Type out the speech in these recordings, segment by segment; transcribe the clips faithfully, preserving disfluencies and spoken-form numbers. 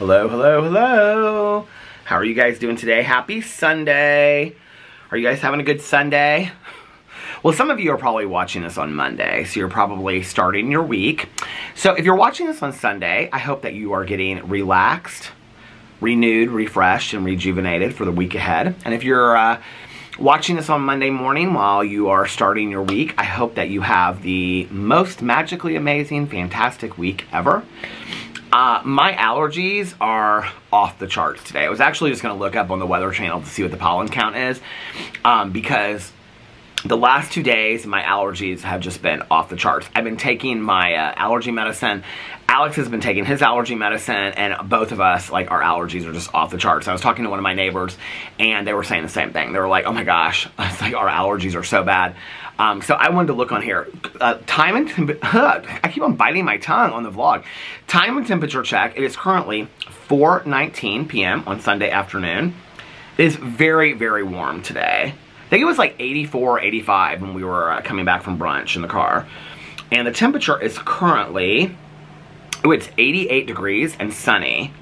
Hello, hello, hello. How are you guys doing today? Happy Sunday. Are you guys having a good Sunday? Well, some of you are probably watching this on Monday, so you're probably starting your week. So if you're watching this on Sunday, I hope that you are getting relaxed, renewed, refreshed, and rejuvenated for the week ahead. And if you're uh, watching this on Monday morning while you are starting your week, I hope that you have the most magically amazing, fantastic week ever. Uh, my allergies are off the charts today. I was actually just going to look up on the Weather Channel to see what the pollen count is, um, because the last two days, my allergies have just been off the charts. I've been taking my uh, allergy medicine. Alex has been taking his allergy medicine, and both of us, like, our allergies are just off the charts. I was talking to one of my neighbors, and they were saying the same thing. They were like, oh my gosh, it's like our allergies are so bad. Um, so I wanted to look on here. Uh, time and... Uh, I keep on biting my tongue on the vlog. Time and temperature check. It is currently four nineteen p m on Sunday afternoon. It is very, very warm today. I think it was like eighty-four, eighty-five when we were uh, coming back from brunch in the car. And the temperature is currently, oh, it's eighty-eight degrees and sunny.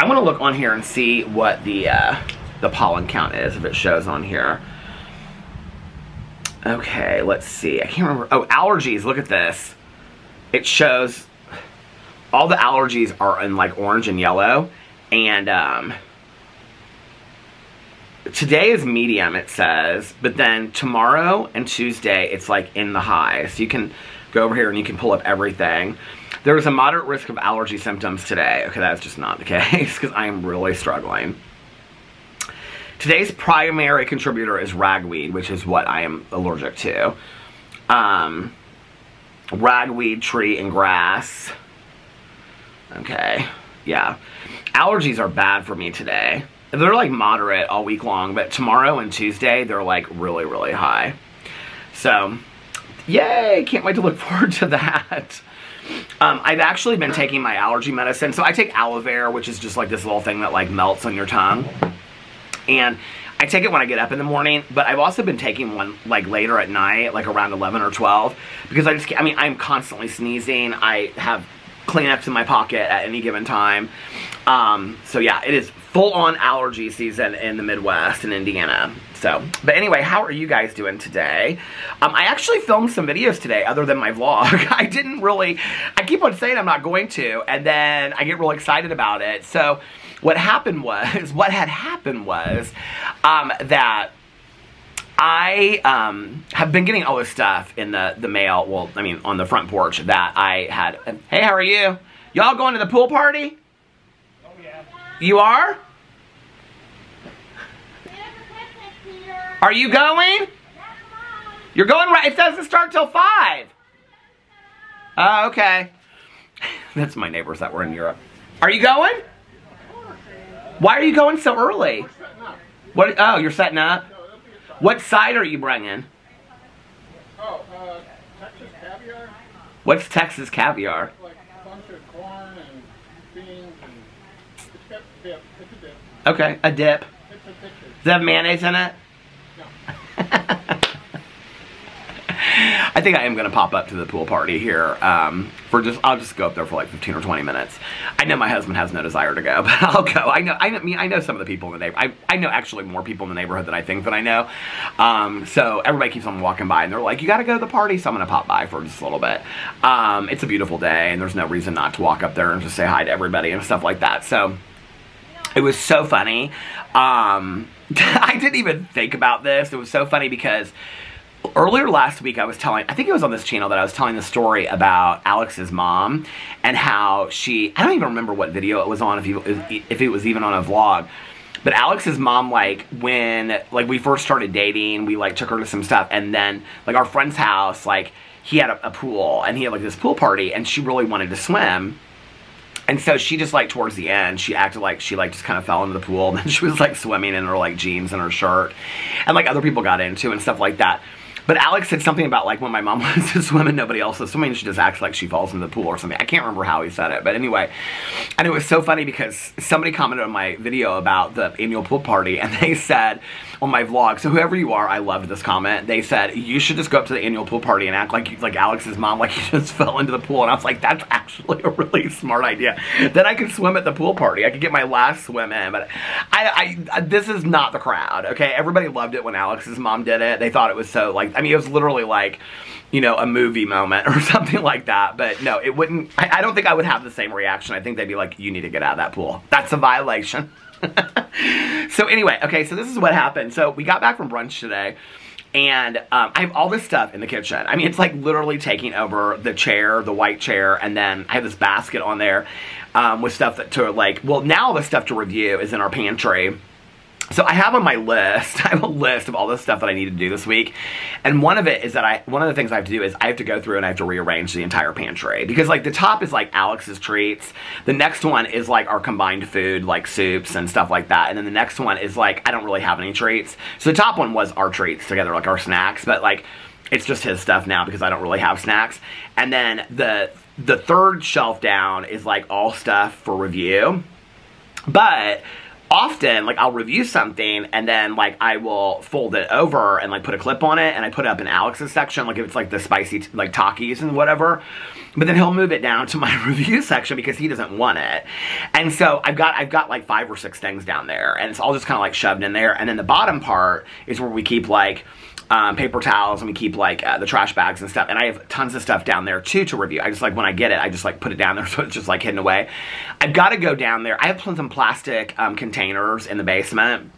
I want to look on here and see what the, uh, the pollen count is, if it shows on here. Okay, let's see. I can't remember. Oh, allergies. Look at this. It shows all the allergies are in like orange and yellow. And, um... today is medium, it says, but then tomorrow and Tuesday, it's like in the highs. So you can go over here and you can pull up everything. There was a moderate risk of allergy symptoms today. Okay, that's just not the case because I am really struggling. Today's primary contributor is ragweed, which is what I am allergic to. Um, ragweed, tree, and grass. Okay, yeah. Allergies are bad for me today. They're like moderate all week long, but tomorrow and Tuesday, they're like really, really high. So, yay! Can't wait to look forward to that. Um, I've actually been taking my allergy medicine. So I take aloe vera, which is just like this little thing that like melts on your tongue. And I take it when I get up in the morning, but I've also been taking one like later at night, like around eleven or twelve, because I just, I mean, I'm constantly sneezing. I have cleanups in my pocket at any given time. Um, so yeah, it is full-on allergy season in the Midwest in Indiana. So, but anyway, how are you guys doing today? Um, I actually filmed some videos today other than my vlog. I didn't really, I keep on saying I'm not going to, and then I get real excited about it. So what happened was, what had happened was um, that I um, have been getting all this stuff in the, the mail, well, I mean, on the front porch that I had. Hey, how are you? Y'all going to the pool party? Oh, yeah. You are? Are you going? You're going right, it doesn't start till five. Oh, okay. That's my neighbors that were in Europe. Are you going? Why are you going so early? What? Oh, you're setting up? What side are you bringing? Oh, uh, Texas caviar. What's Texas caviar? Like a bunch of corn and beans and it's got a dip. It's a dip. Okay, a dip. It's a picture. Does it have mayonnaise in it? No. I think I am going to pop up to the pool party here. Um, for just, I'll just go up there for like fifteen or twenty minutes. I know my husband has no desire to go, but I'll go. I know, I know, I mean, I know some of the people in the neighborhood. I, I know actually more people in the neighborhood than I think that I know. Um, so everybody keeps on walking by and they're like, you got to go to the party. So I'm going to pop by for just a little bit. Um, it's a beautiful day and there's no reason not to walk up there and just say hi to everybody and stuff like that. So it was so funny. Um, I didn't even think about this. It was so funny because earlier last week, I was telling, I think it was on this channel that I was telling the story about Alex's mom and how she, I don't even remember what video it was on, if, you, if it was even on a vlog, but Alex's mom, like, when, like, we first started dating, we, like, took her to some stuff, and then, like, our friend's house, like, he had a, a pool, and he had, like, this pool party, and she really wanted to swim. And so she just, like, towards the end, she acted like she, like, just kind of fell into the pool, and then she was, like, swimming in her, like, jeans and her shirt, and, like, other people got into and stuff like that. But Alex said something about like when my mom wants to swim and nobody else is swimming, she just acts like she falls in the pool or something. I can't remember how he said it, but anyway. And it was so funny because somebody commented on my video about the annual pool party, and they said on my vlog, so whoever you are, I loved this comment. They said, you should just go up to the annual pool party and act like like Alex's mom, like you just fell into the pool. And I was like, that's actually a really smart idea. Then I could swim at the pool party. I could get my last swim in, but I, I, I this is not the crowd, okay? Everybody loved it when Alex's mom did it. They thought it was so like, I mean, it was literally like, you know, a movie moment or something like that. But no, it wouldn't, I, I don't think I would have the same reaction. I think they'd be like, you need to get out of that pool. That's a violation. So anyway, okay, so this is what happened. So we got back from brunch today. And um, I have all this stuff in the kitchen. I mean, it's like literally taking over the chair, the white chair, and then I have this basket on there um, with stuff that to like, well, now all the stuff to review is in our pantry. So I have on my list, I have a list of all the stuff that I need to do this week. And one of it is that I, one of the things I have to do is I have to go through and I have to rearrange the entire pantry. Because like the top is like Alex's treats. The next one is like our combined food, like soups and stuff like that. And then the next one is like, I don't really have any treats. So the top one was our treats together, like our snacks. But like, it's just his stuff now because I don't really have snacks. And then the, the third shelf down is like all stuff for review. But often, like, I'll review something, and then, like, I will fold it over and, like, put a clip on it, and I put it up in Alex's section, like, if it's, like, the spicy, like, Takis and whatever, but then he'll move it down to my review section because he doesn't want it, and so I've got, I've got, like, five or six things down there, and it's all just kind of, like, shoved in there, and then the bottom part is where we keep, like, Um, paper towels, and we keep like uh, the trash bags and stuff, and I have tons of stuff down there too to review. I just like when I get it, I just like put it down there so it's just like hidden away. I've got to go down there. I have some plastic um, containers in the basement,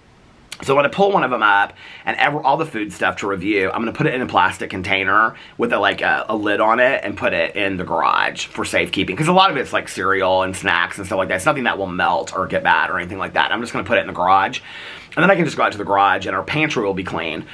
so I'm going to pull one of them up and ever, all the food stuff to review, I'm going to put it in a plastic container with a, like a, a lid on it and put it in the garage for safekeeping because a lot of it's like cereal and snacks and stuff like that. It's nothing that will melt or get bad or anything like that. I'm just going to put it in the garage and then I can just go out to the garage and our pantry will be clean.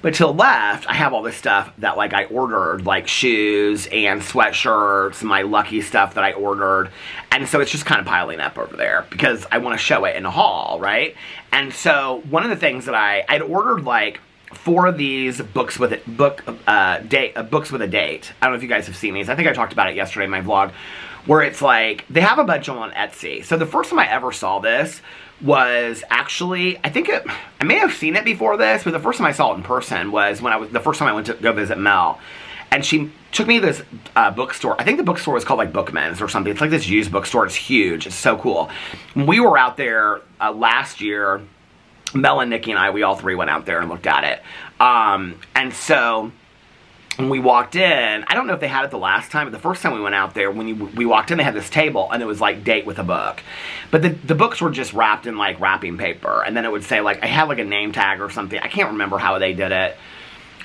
But to the left, I have all this stuff that, like, I ordered, like shoes and sweatshirts, my lucky stuff that I ordered. And so it's just kind of piling up over there because I want to show it in the haul, right? And so one of the things that I, I'd ordered, like, four of these books with a, book, uh, date, uh, books with a date. I don't know if you guys have seen these. I think I talked about it yesterday in my vlog where it's, like, they have a bunch on Etsy. So the first time I ever saw this was actually, I think it, I may have seen it before this, but the first time I saw it in person was when I was, the first time I went to go visit Mel. And she took me to this uh, bookstore. I think the bookstore was called like Bookman's or something. It's like this used bookstore. It's huge. It's so cool. When we were out there uh, last year, Mel and Nikki and I, we all three went out there and looked at it. Um, and so when we walked in, I don't know if they had it the last time, but the first time we went out there, when you, we walked in, they had this table, and it was like, date with a book. But the, the books were just wrapped in like wrapping paper, and then it would say like, I had like a name tag or something. I can't remember how they did it.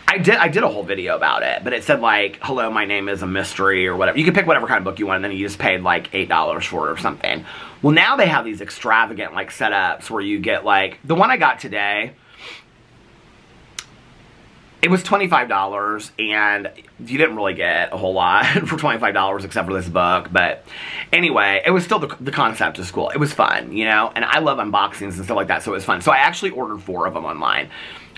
I did, I did a whole video about it, but it said like, hello, my name is a mystery or whatever. You could pick whatever kind of book you want, and then you just paid like eight dollars for it or something. Well, now they have these extravagant like setups where you get like, the one I got today, it was twenty-five dollars, and you didn't really get a whole lot for twenty-five dollars except for this book, but anyway, it was still the, the concept is cool. It was fun, you know, and I love unboxings and stuff like that, so it was fun. So I actually ordered four of them online.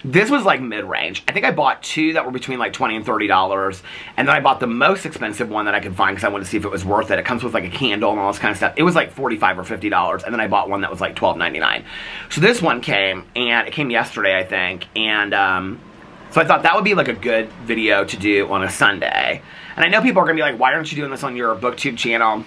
This was like mid-range. I think I bought two that were between like twenty and thirty dollars, and then I bought the most expensive one that I could find because I wanted to see if it was worth it. It comes with like a candle and all this kind of stuff. It was like forty-five or fifty dollars, and then I bought one that was like twelve ninety-nine. So this one came, and it came yesterday, I think, and um... so I thought that would be like a good video to do on a Sunday. And I know people are going to be like, why aren't you doing this on your BookTube channel?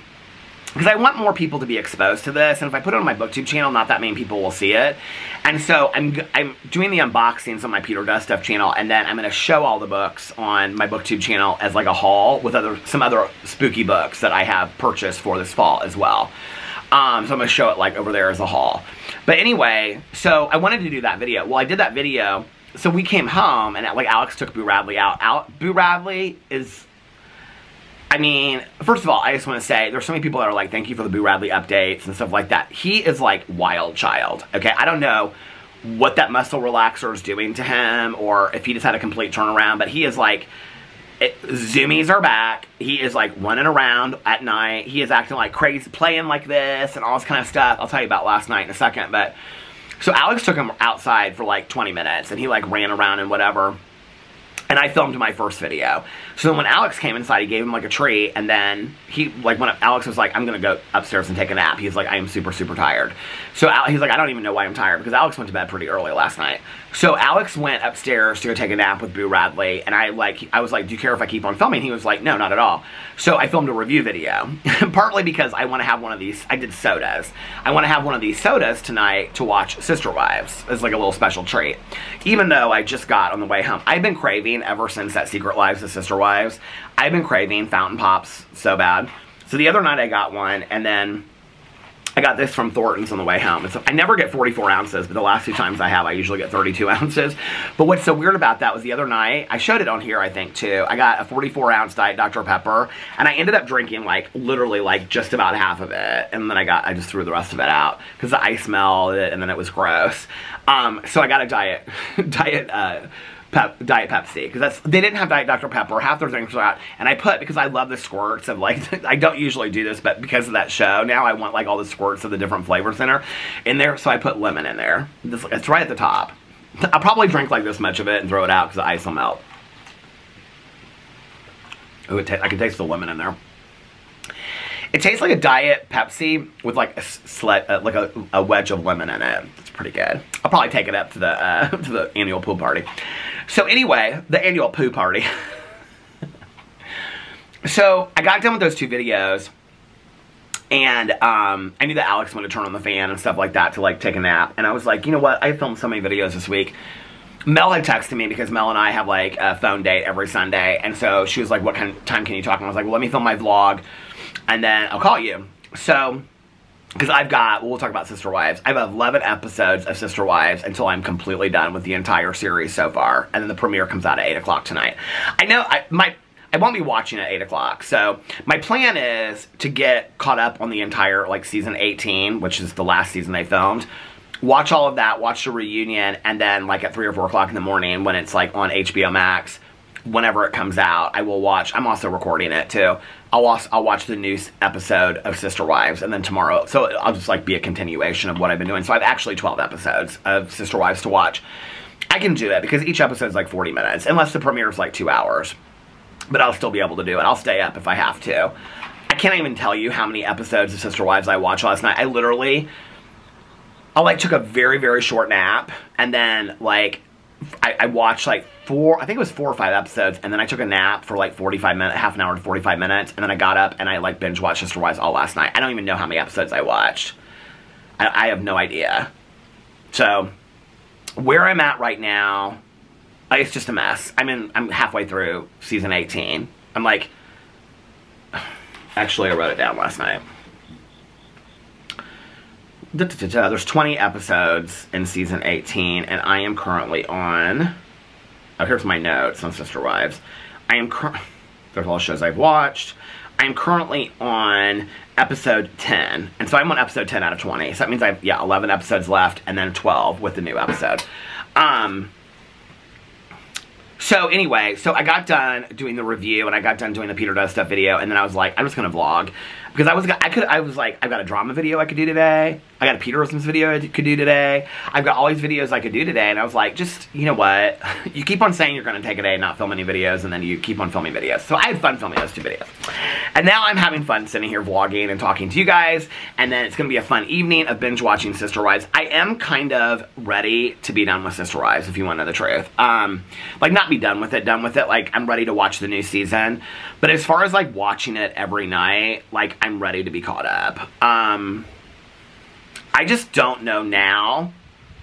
Because I want more people to be exposed to this. And if I put it on my BookTube channel, not that many people will see it. And so I'm, I'm doing the unboxings on my Peter Duststuff channel. And then I'm going to show all the books on my BookTube channel as like a haul with other some other spooky books that I have purchased for this fall as well. Um, so I'm going to show it like over there as a haul. But anyway, so I wanted to do that video. Well, I did that video. So we came home, and like Alex took Boo Radley out. Al Boo Radley is, I mean, first of all, I just want to say there's so many people that are like, thank you for the Boo Radley updates and stuff like that. He is like wild child, okay? I don't know what that muscle relaxer is doing to him or if he just had a complete turnaround, but he is like, it, zoomies are back. He is like running around at night. He is acting like crazy, playing like this and all this kind of stuff. I'll tell you about last night in a second, but so Alex took him outside for like twenty minutes, and he like ran around and whatever. and I filmed my first video. So then when Alex came inside, he gave him like a treat, and then he, like, when Alex was like, I'm gonna go upstairs and take a nap, he's like, I am super, super tired. So Al he's like, I don't even know why I'm tired, because Alex went to bed pretty early last night. So Alex went upstairs to go take a nap with Boo Radley, and I like, I was like, do you care if I keep on filming? He was like, no, not at all. So I filmed a review video, partly because I wanna have one of these, I did sodas. I wanna have one of these sodas tonight to watch Sister Wives as like a little special treat. Even though I just got on the way home, I've been craving ever since that Secret Lives of Sister Wives, I've been craving fountain pops so bad. So the other night I got one, and then I got this from Thornton's on the way home. And so I never get forty-four ounces, but the last two times I have, I usually get thirty-two ounces. But what's so weird about that was the other night, I showed it on here, I think, too. I got a forty-four ounce Diet Doctor Pepper, and I ended up drinking, like, literally, like, just about half of it. And then I got, I just threw the rest of it out, because I smelled it, and then it was gross. Um, so I got a Diet, diet, uh, Pep, Diet Pepsi, because that's, they didn't have Diet Doctor Pepper, half their things were out, and I put, because I love the squirts of, like, I don't usually do this, but because of that show, now I want, like, all the squirts of the different flavors in, her, in there, so I put lemon in there. This, it's right at the top. I'll probably drink, like, this much of it and throw it out, because the ice will melt. Ooh, it I can taste the lemon in there. It tastes like a Diet Pepsi with, like, a, sle uh, like a, a wedge of lemon in it. It's pretty good. I'll probably take it up to the, uh, to the annual pool party. So anyway, the annual poo party. So I got done with those two videos, and um, I knew that Alex wanted to turn on the fan and stuff like that to, like, take a nap. And I was like, you know what? I filmed so many videos this week. Mel had texted me, because Mel and I have, like, a phone date every Sunday. And so she was like, what kind of time can you talk? And I was like, well, let me film my vlog, and then I'll call you. So... because I've got, well, we'll talk about Sister Wives. I have eleven episodes of Sister Wives until I'm completely done with the entire series so far. And then the premiere comes out at eight o'clock tonight. I know I, my, I won't be watching at eight o'clock. So my plan is to get caught up on the entire, like, season eighteen, which is the last season they filmed. Watch all of that, watch the reunion, and then, like, at three or four o'clock in the morning when it's, like, on H B O Max, whenever it comes out, I will watch. I'm also recording it, too. I'll, also, I'll watch the new episode of Sister Wives, and then tomorrow, so I'll just, like, be a continuation of what I've been doing. So I have actually twelve episodes of Sister Wives to watch. I can do that, because each episode is, like, forty minutes, unless the premiere is, like, two hours. But I'll still be able to do it. I'll stay up if I have to. I can't even tell you how many episodes of Sister Wives I watched last night. I literally, I, like, took a very, very short nap, and then, like, I, I watched, like, four, I think it was four or five episodes, and then I took a nap for, like, forty-five minutes, half an hour to forty-five minutes, and then I got up and I, like, binge-watched Sister Wives all last night. I don't even know how many episodes I watched. I, I have no idea. So, where I'm at right now, it's just a mess. I'm in, I'm halfway through season eighteen. I'm like, actually, I wrote it down last night. There's twenty episodes in season eighteen, and I am currently on... oh, here's my notes on Sister Wives. I am currently... there's all the shows I've watched. I am currently on episode ten, and so I'm on episode ten out of twenty. So that means I have, yeah, eleven episodes left, and then twelve with the new episode. Um... So anyway, so I got done doing the review, and I got done doing the Peter Does Stuff video, and then I was like, I'm just gonna vlog, because I was I could I was like, I've got a drama video I could do today, I got a Peterisms video I could do today, I've got all these videos I could do today, and I was like, just, you know what, you keep on saying you're gonna take a day and not film any videos, and then you keep on filming videos. So I had fun filming those two videos, and now I'm having fun sitting here vlogging and talking to you guys, and then it's gonna be a fun evening of binge watching Sister Wives. I am kind of ready to be done with Sister Wives, if you want to know the truth. Um, like, not be done with it, done with it. Like, I'm ready to watch the new season, but as far as, like, watching it every night, like, I'm ready to be caught up. Um, I just don't know now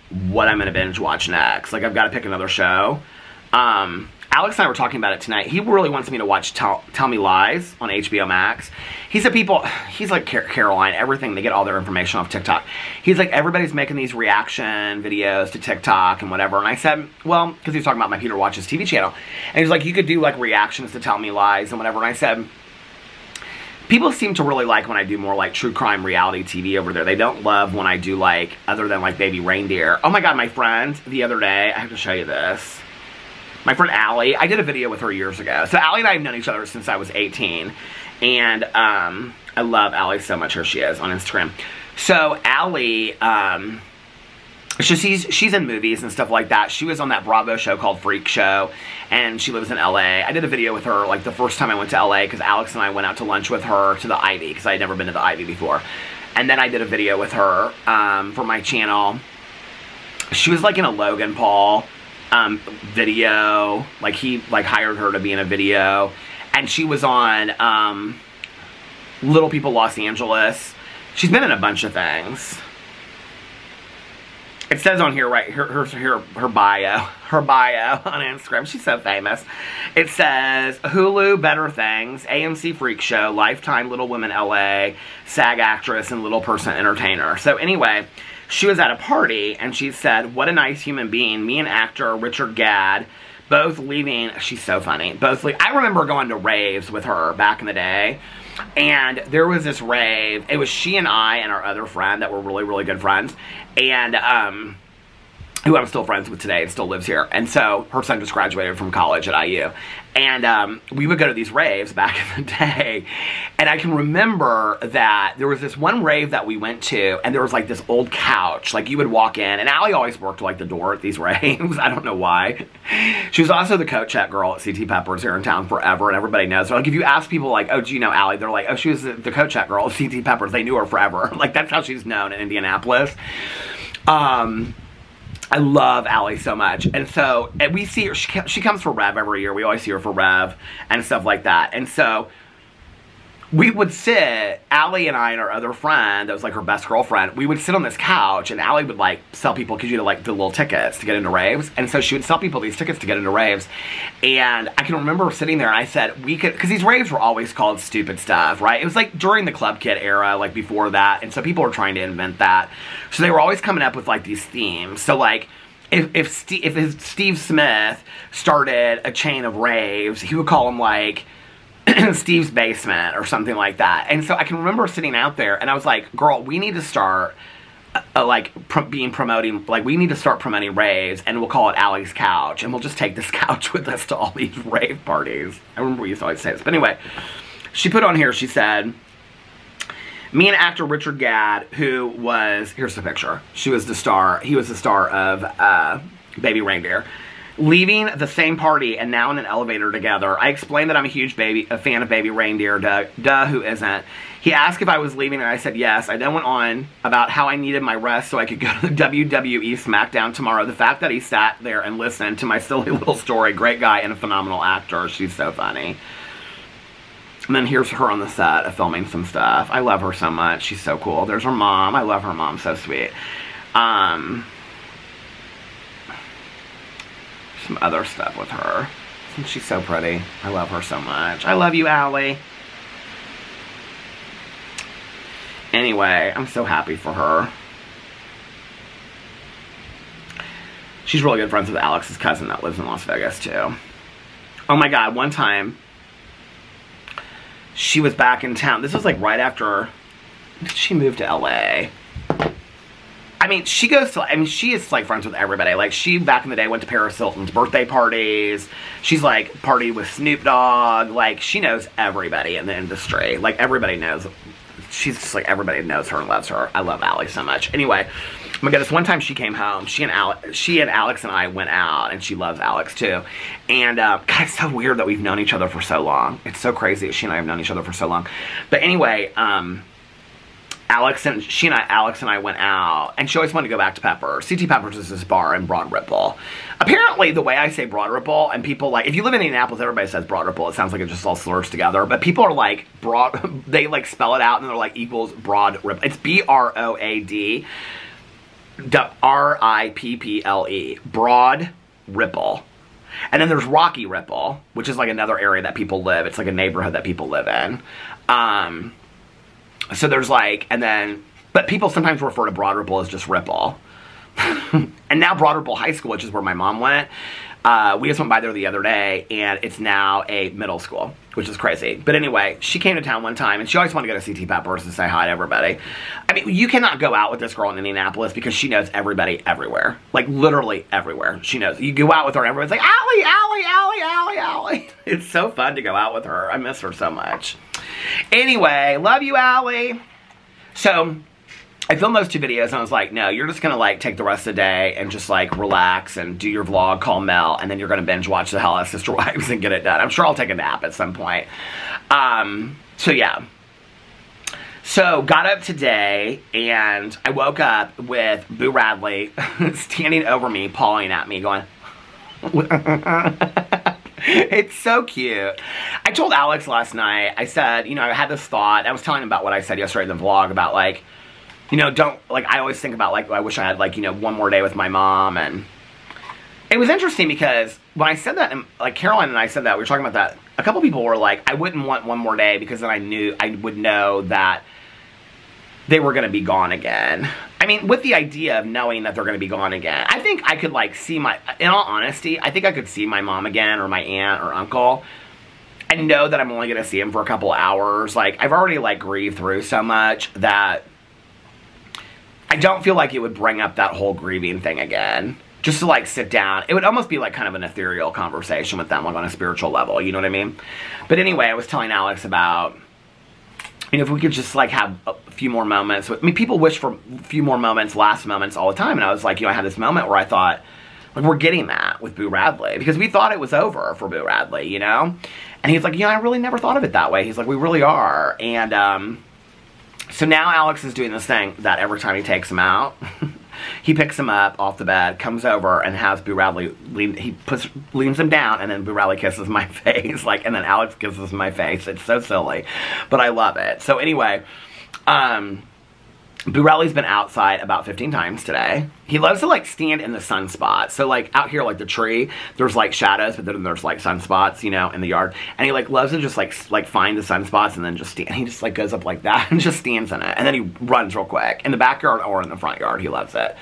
what I'm gonna binge watch next. Like, I've got to pick another show. Um, Alex and I were talking about it tonight. He really wants me to watch Tell, Tell Me Lies on H B O Max. He's a people, he's like Car Caroline, everything, they get all their information off TikTok. He's like, everybody's making these reaction videos to TikTok and whatever. And I said, well, because he was talking about my Peter Watches T V channel. And he was like, you could do, like, reactions to Tell Me Lies and whatever. And I said, people seem to really like when I do more, like, true crime reality T V over there. They don't love when I do, like, other than, like, Baby Reindeer. Oh my God, my friend, the other day, I have to show you this. My friend Allie, I did a video with her years ago. So Allie and I have known each other since I was eighteen. And um, I love Allie so much. Here she is on Instagram. So Allie, um, So she's, she's in movies and stuff like that. She was on that Bravo show called Freak Show, and she lives in L A. I did a video with her, like, the first time I went to L A, because Alex and I went out to lunch with her to the Ivy, because I had never been to the Ivy before. And then I did a video with her um, for my channel. She was, like, in a Logan Paul um, video. Like, he, like, hired her to be in a video. And she was on um, Little People Los Angeles. She's been in a bunch of things. It says on here, right, her, her, her, her bio, her bio on Instagram, she's so famous. It says, Hulu, Better Things, A M C Freak Show, Lifetime, Little Women L A, SAG Actress, and Little Person Entertainer. So anyway, she was at a party, and she said, what a nice human being, me and actor Richard Gadd, both leaving, she's so funny, both leaving. I remember going to raves with her back in the day. And there was this rave. It was she and I and our other friend that were really, really good friends. And, um, who I'm still friends with today and still lives here. And so, her son just graduated from college at I U. And, um, we would go to these raves back in the day. And I can remember that there was this one rave that we went to, and there was, like, this old couch. Like, you would walk in, and Allie always worked, like, the door at these raves. I don't know why. She was also the coat check girl at C T Peppers here in town forever, and everybody knows her. Like, if you ask people, like, oh, do you know Allie? They're like, oh, she was the, the coat check girl at C T Peppers. They knew her forever. Like, that's how she's known in Indianapolis. Um... I love Allie so much, and so and we see her, she, she comes for Rev every year, we always see her for Rev and stuff like that, and so we would sit, Allie and I and our other friend, that was like her best girlfriend, we would sit on this couch, and Allie would like sell people, because you had like the little tickets to get into raves, and so she would sell people these tickets to get into raves, and I can remember sitting there, and I said, we could, because these raves were always called stupid stuff, right? It was like during the Club Kid era, like before that, and so people were trying to invent that, so they were always coming up with like these themes, so like, if, if, Steve, if Steve Smith started a chain of raves, he would call them like, Steve's Basement or something like that. And so I can remember sitting out there and I was like, girl, we need to start uh, uh, like pr being promoting, like we need to start promoting raves and we'll call it Allie's Couch and we'll just take this couch with us to all these rave parties. I remember we used to always say this. But anyway, she put on here, she said, me and actor Richard Gadd, who was, here's the picture. She was the star, he was the star of uh, Baby Reindeer. Leaving the same party and now in an elevator together. I explained that I'm a huge baby, a fan of Baby Reindeer. Duh, duh, who isn't? He asked if I was leaving and I said yes. I then went on about how I needed my rest so I could go to the W W E SmackDown tomorrow. The fact that he sat there and listened to my silly little story. Great guy and a phenomenal actor. She's so funny. And then here's her on the set of filming some stuff. I love her so much. She's so cool. There's her mom. I love her mom. So sweet. Um... Some other stuff with her. She's so pretty. I love her so much. I love you, Allie. Anyway, I'm so happy for her. She's really good friends with Alex's cousin that lives in Las Vegas, too. Oh my God, one time she was back in town. This was like right after she moved to L A. I mean, she goes to, I mean, she is, like, friends with everybody. Like, she, back in the day, went to Paris Hilton's birthday parties. She's, like, partied with Snoop Dogg. Like, she knows everybody in the industry. Like, everybody knows. She's just, like, everybody knows her and loves her. I love Allie so much. Anyway, my goodness, one time she came home. She and, Ale she and Alex and I went out, and she loves Alex, too. And, uh, God, it's so weird that we've known each other for so long. It's so crazy that she and I have known each other for so long. But anyway, um... Alex and she and I, Alex and I went out, and she always wanted to go back to Peppers. C T Peppers is this bar in Broad Ripple. Apparently, the way I say Broad Ripple, and people like, if you live in Indianapolis, everybody says Broad Ripple. It sounds like it just all slurs together, but people are like, broad, they like spell it out, and they're like, equals Broad Ripple. It's B R O A D, R I P P L E, Broad Ripple. And then there's Rocky Ripple, which is like another area that people live. It's like a neighborhood that people live in. Um... So there's like, and then, but people sometimes refer to Broad Ripple as just Ripple. And now Broad Ripple High School, which is where my mom went, uh, we just went by there the other day, and it's now a middle school, which is crazy. But anyway, she came to town one time, and she always wanted to go to C T Peppers and say hi to everybody. I mean, you cannot go out with this girl in Indianapolis because she knows everybody everywhere. Like, literally everywhere. She knows. You go out with her, and everyone's like, Allie, Allie, Allie, Allie, Allie. It's so fun to go out with her. I miss her so much. Anyway, love you, Allie. So, I filmed those two videos and I was like, no, you're just gonna like take the rest of the day and just like relax and do your vlog, call Mel, and then you're gonna binge watch the hell out of Sister Wives and get it done. I'm sure I'll take a nap at some point. Um, so yeah. So, got up today, and I woke up with Boo Radley standing over me, pawing at me, going, it's so cute. I told Alex last night, I said, you know, I had this thought. I was telling him about what I said yesterday in the vlog about, like, you know, don't, like, I always think about, like, I wish I had, like, you know, one more day with my mom. And it was interesting because when I said that, and, like, Caroline and I said that, we were talking about that. A couple people were like, I wouldn't want one more day because then I knew, I would know that they were going to be gone again. I mean, with the idea of knowing that they're going to be gone again, I think I could, like, see my, in all honesty, I think I could see my mom again or my aunt or uncle and know that I'm only going to see them for a couple hours. Like, I've already, like, grieved through so much that I don't feel like it would bring up that whole grieving thing again. Just to, like, sit down. It would almost be, like, kind of an ethereal conversation with them, like, on a spiritual level. You know what I mean? But anyway, I was telling Alex about, you know, if we could just, like, have a few more moments. With, I mean, people wish for a few more moments, last moments all the time. And I was like, you know, I had this moment where I thought, like, we're getting that with Boo Radley. Because we thought it was over for Boo Radley, you know? And he's like, you know, I really never thought of it that way. He's like, we really are. And um, so now Alex is doing this thing that every time he takes him out... He picks him up off the bed, comes over, and has Boo Radley lean, he puts, leans him down, and then Boo Radley kisses my face, like, and then Alex kisses my face. It's so silly, but I love it. So anyway, um, Boo Radley's been outside about fifteen times today. He loves to, like, stand in the sunspot. So, like, out here, like, the tree, there's, like, shadows, but then there's, like, sunspots, you know, in the yard. And he, like, loves to just, like, like find the sunspots and then just stand. He just, like, goes up like that and just stands in it. And then he runs real quick. In the backyard or in the front yard, he loves it.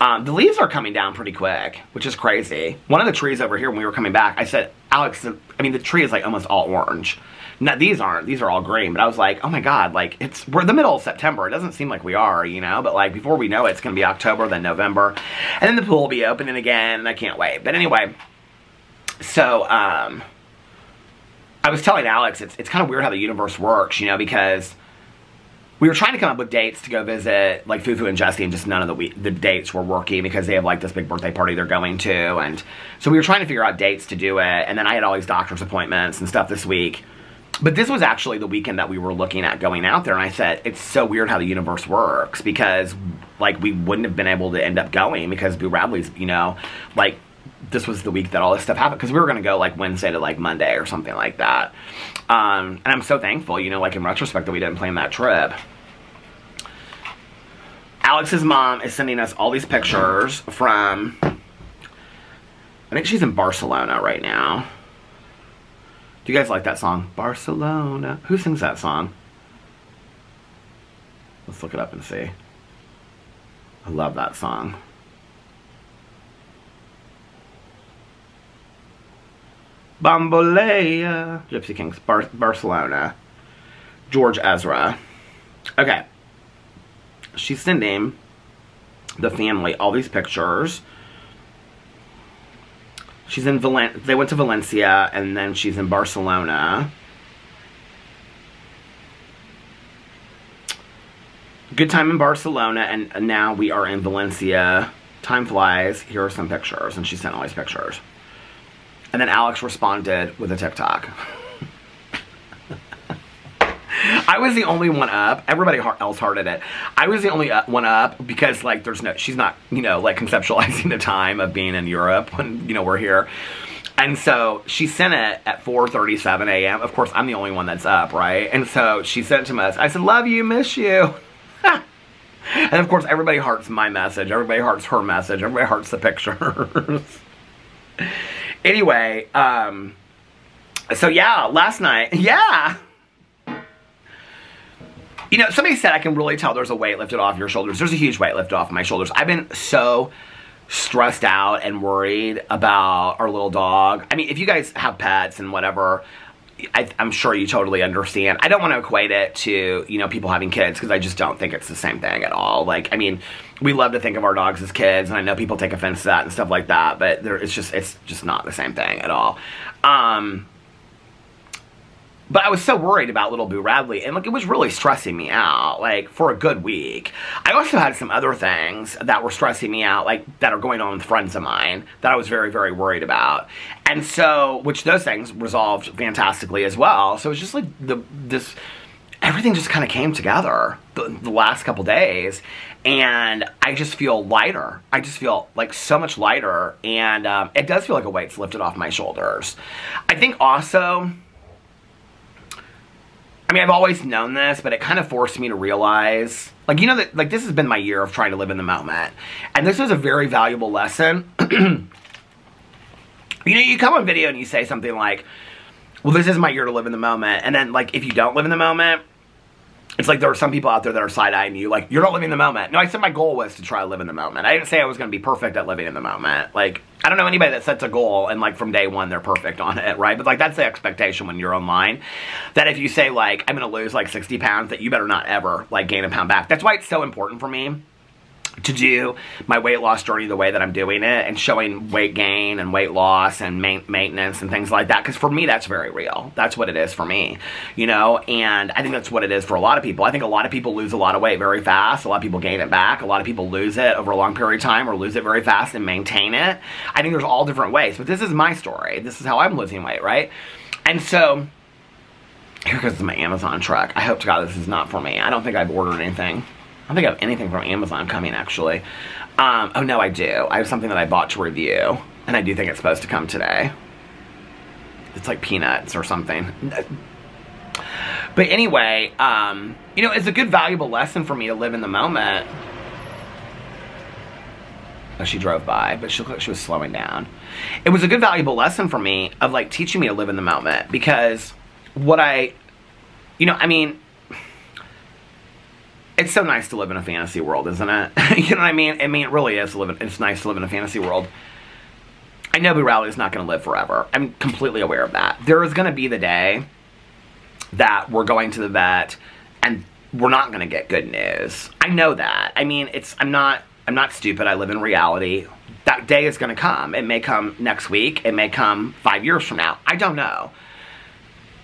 Um, the leaves are coming down pretty quick, which is crazy. One of the trees over here, when we were coming back, I said, Alex, I mean, the tree is, like, almost all orange. Now, these aren't. These are all green. But I was like, oh, my God. Like, it's we're in the middle of September. It doesn't seem like we are, you know. But, like, before we know it, it's going to be October, then November. And then the pool will be opening again. And I can't wait. But anyway, so um, I was telling Alex, it's, it's kind of weird how the universe works, you know, because we were trying to come up with dates to go visit, like, Fufu and Jesse, and just none of the we the dates were working because they have, like, this big birthday party they're going to. And so we were trying to figure out dates to do it. And then I had all these doctor's appointments and stuff this week. But this was actually the weekend that we were looking at going out there, and I said, it's so weird how the universe works, because, like, we wouldn't have been able to end up going because Boo Radley's, you know, like, this was the week that all this stuff happened, because we were going to go, like, Wednesday to, like, Monday or something like that. Um, and I'm so thankful, you know, like, in retrospect, that we didn't plan that trip. Alex's mom is sending us all these pictures from, I think she's in Barcelona right now. Do you guys like that song? Barcelona. Who sings that song? Let's look it up and see. I love that song. Bambolea. Gypsy Kings. Bar Barcelona. George Ezra. Okay. She's sending the family all these pictures. She's in Valen- they went to Valencia, and then she's in Barcelona. Good time in Barcelona, and now we are in Valencia. Time flies. Here are some pictures, and she sent all these pictures. And then Alex responded with a TikTok. I was the only one up. Everybody else hearted it. I was the only one up because, like, there's no, she's not, you know, like, conceptualizing the time of being in Europe when, you know, we're here. And so she sent it at four thirty-seven A M Of course, I'm the only one that's up, right? And so she sent it to us. I said, love you, miss you. And, of course, everybody hearts my message. Everybody hearts her message. Everybody hearts the pictures. Anyway, um, so, yeah, last night, yeah. You know, somebody said I can really tell there's a weight lifted off your shoulders. There's a huge weight lifted off my shoulders. I've been so stressed out and worried about our little dog. I mean, if you guys have pets and whatever, I, I'm sure you totally understand. I don't want to equate it to, you know, people having kids because I just don't think it's the same thing at all. Like, I mean, we love to think of our dogs as kids, and I know people take offense to that and stuff like that, but there, it's just, it's just not the same thing at all. Um... But I was so worried about little Boo Radley, and like it was really stressing me out, like for a good week. I also had some other things that were stressing me out, like that are going on with friends of mine that I was very, very worried about. And so, which those things resolved fantastically as well. So it was just like the this, everything just kind of came together the, the last couple days, and I just feel lighter. I just feel like so much lighter, and um, it does feel like a weight's lifted off my shoulders. I think also. I mean, I've always known this, but it kind of forced me to realize, like, you know, that like this has been my year of trying to live in the moment. And this was a very valuable lesson. You know, you come on video and you say something like, well, this is my year to live in the moment. And then, like, if you don't live in the moment, it's like there are some people out there that are side-eyeing you, like, you're not living in the moment. No, I said my goal was to try to live in the moment. I didn't say I was going to be perfect at living in the moment. Like, I don't know anybody that sets a goal and, like, from day one they're perfect on it, right? But, like, that's the expectation when you're online, that if you say, like, I'm going to lose, like, sixty pounds, that you better not ever, like, gain a pound back. That's why it's so important for me to do my weight loss journey the way that I'm doing it and showing weight gain and weight loss and ma maintenance and things like that. Because for me, that's very real. That's what it is for me, you know? And I think that's what it is for a lot of people. I think a lot of people lose a lot of weight very fast. A lot of people gain it back. A lot of people lose it over a long period of time or lose it very fast and maintain it. I think there's all different ways. But this is my story. This is how I'm losing weight, right? And so, here goes my Amazon truck. I hope to God this is not for me. I don't think I've ordered anything. I don't think I have anything from Amazon coming, actually. Um, oh, no, I do. I have something that I bought to review, and I do think it's supposed to come today. It's like peanuts or something. But anyway, um, you know, it's a good, valuable lesson for me to live in the moment. Oh, she drove by, but she looked like she was slowing down. It was a good, valuable lesson for me of, like, teaching me to live in the moment because what I, you know, I mean, it's so nice to live in a fantasy world, isn't it? You know what I mean? I mean, it really is. To live in, it's nice to live in a fantasy world. I know Boo Radley is not going to live forever. I'm completely aware of that. There is going to be the day that we're going to the vet and we're not going to get good news. I know that. I mean, it's. I'm not. I'm not stupid. I live in reality. That day is going to come. It may come next week. It may come five years from now. I don't know.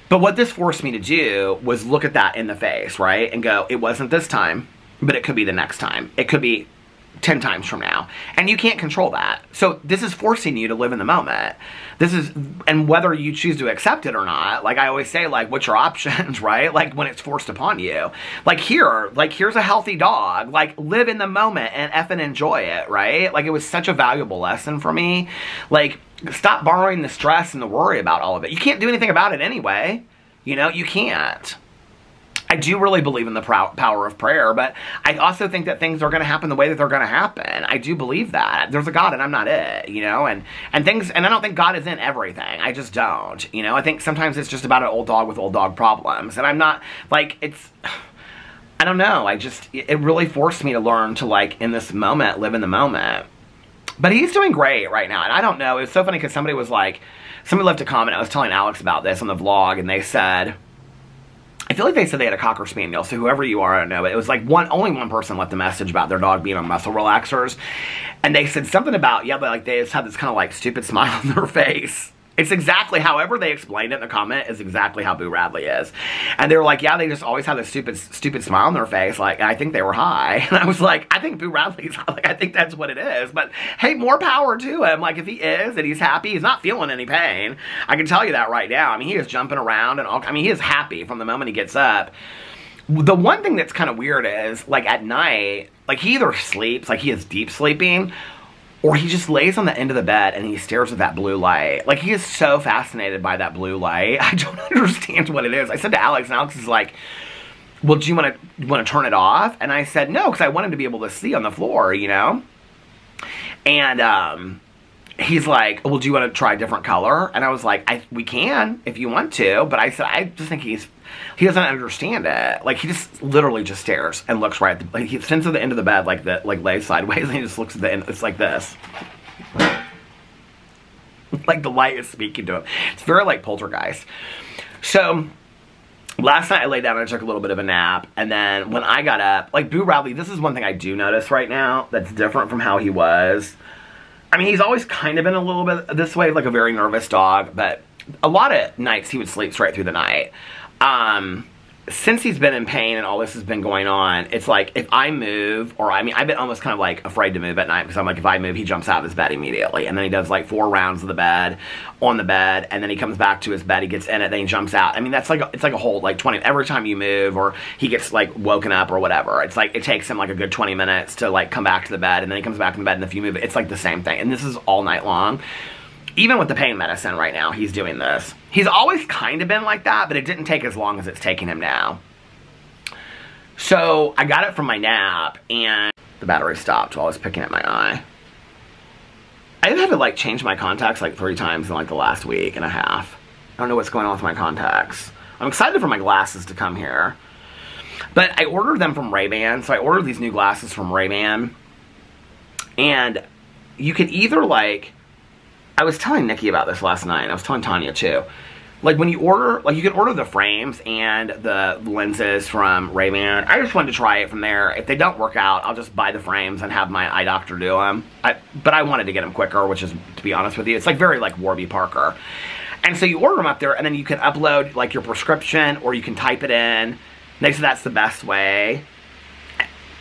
But what this forced me to do was look at that in the face, right? And go, it wasn't this time, but it could be the next time. It could be ten times from now. And you can't control that. So this is forcing you to live in the moment. This is, and whether you choose to accept it or not, like I always say, like, what's your options, right? Like when it's forced upon you. Like here, like here's a healthy dog. Like live in the moment and effing enjoy it, right? Like it was such a valuable lesson for me. Like, stop borrowing the stress and the worry about all of it. You can't do anything about it anyway. You know, you can't. I do really believe in the power of prayer, but I also think that things are going to happen the way that they're going to happen. I do believe that. There's a God and I'm not it, you know, and, and things, and I don't think God is in everything. I just don't, you know. I think sometimes it's just about an old dog with old dog problems, and I'm not, like, it's... I don't know. I just, it really forced me to learn to, like, in this moment, live in the moment. But he's doing great right now, and I don't know. It was so funny because somebody was like, somebody left a comment. I was telling Alex about this on the vlog, and they said, I feel like they said they had a Cocker Spaniel, so whoever you are, I don't know. But it was like one, only one person left a message about their dog being on muscle relaxers, and they said something about, yeah, but like they just had this kind of like stupid smile on their face. It's exactly, however they explained it in the comment, is exactly how Boo Radley is. And they were like, yeah, they just always have this stupid, stupid smile on their face. Like, I think they were high. And I was like, I think Boo Radley's high. Like, I think that's what it is. But, hey, more power to him. Like, if he is and he's happy, he's not feeling any pain. I can tell you that right now. I mean, he is jumping around and all. I mean, he is happy from the moment he gets up. The one thing that's kind of weird is, like, at night, like, he either sleeps, like, he is deep sleeping, or he just lays on the end of the bed and he stares at that blue light. Like, he is so fascinated by that blue light. I don't understand what it is. I said to Alex, and Alex is like, well, do you want to want to turn it off? And I said, no, because I want him to be able to see on the floor, you know? And um, he's like, well, do you want to try a different color? And I was like, I, we can if you want to. But I said, I just think he's, he doesn't understand it. Like, he just literally just stares and looks right at the, like, he sits at the end of the bed, like, the, like, lays sideways, and he just looks at the end. It's like this. Like, the light is speaking to him. It's very, like, Poltergeist. So, last night I laid down and I took a little bit of a nap, and then when I got up, like, Boo Radley, this is one thing I do notice right now that's different from how he was. I mean, he's always kind of been a little bit this way, like a very nervous dog, but a lot of nights he would sleep straight through the night. Um, since he's been in pain and all this has been going on, it's like if I move, or I mean, I've been almost kind of like afraid to move at night because I'm like, if I move, he jumps out of his bed immediately. And then he does like four rounds of the bed, on the bed, and then he comes back to his bed, he gets in it, then he jumps out. I mean, that's like, a, it's like a whole like twenty, every time you move or he gets like woken up or whatever, it's like, it takes him like a good twenty minutes to like come back to the bed, and then he comes back in the bed, and if you move, it's like the same thing. And this is all night long. Even with the pain medicine right now, he's doing this. He's always kind of been like that, but it didn't take as long as it's taking him now. So I got it from my nap, and the battery stopped while I was picking at my eye. I had to like change my contacts like three times in like the last week and a half. I don't know what's going on with my contacts. I'm excited for my glasses to come here. But I ordered them from Ray-Ban, so I ordered these new glasses from Ray-Ban. And you can either like... I was telling Nikki about this last night, and I was telling Tanya too. Like, when you order, like, you can order the frames and the lenses from Ray-Ban. I just wanted to try it from there. If they don't work out, I'll just buy the frames and have my eye doctor do them. I, but I wanted to get them quicker, which is, to be honest with you, it's like very like Warby Parker. And so you order them up there, and then you can upload like your prescription, or you can type it in. They said that's the best way.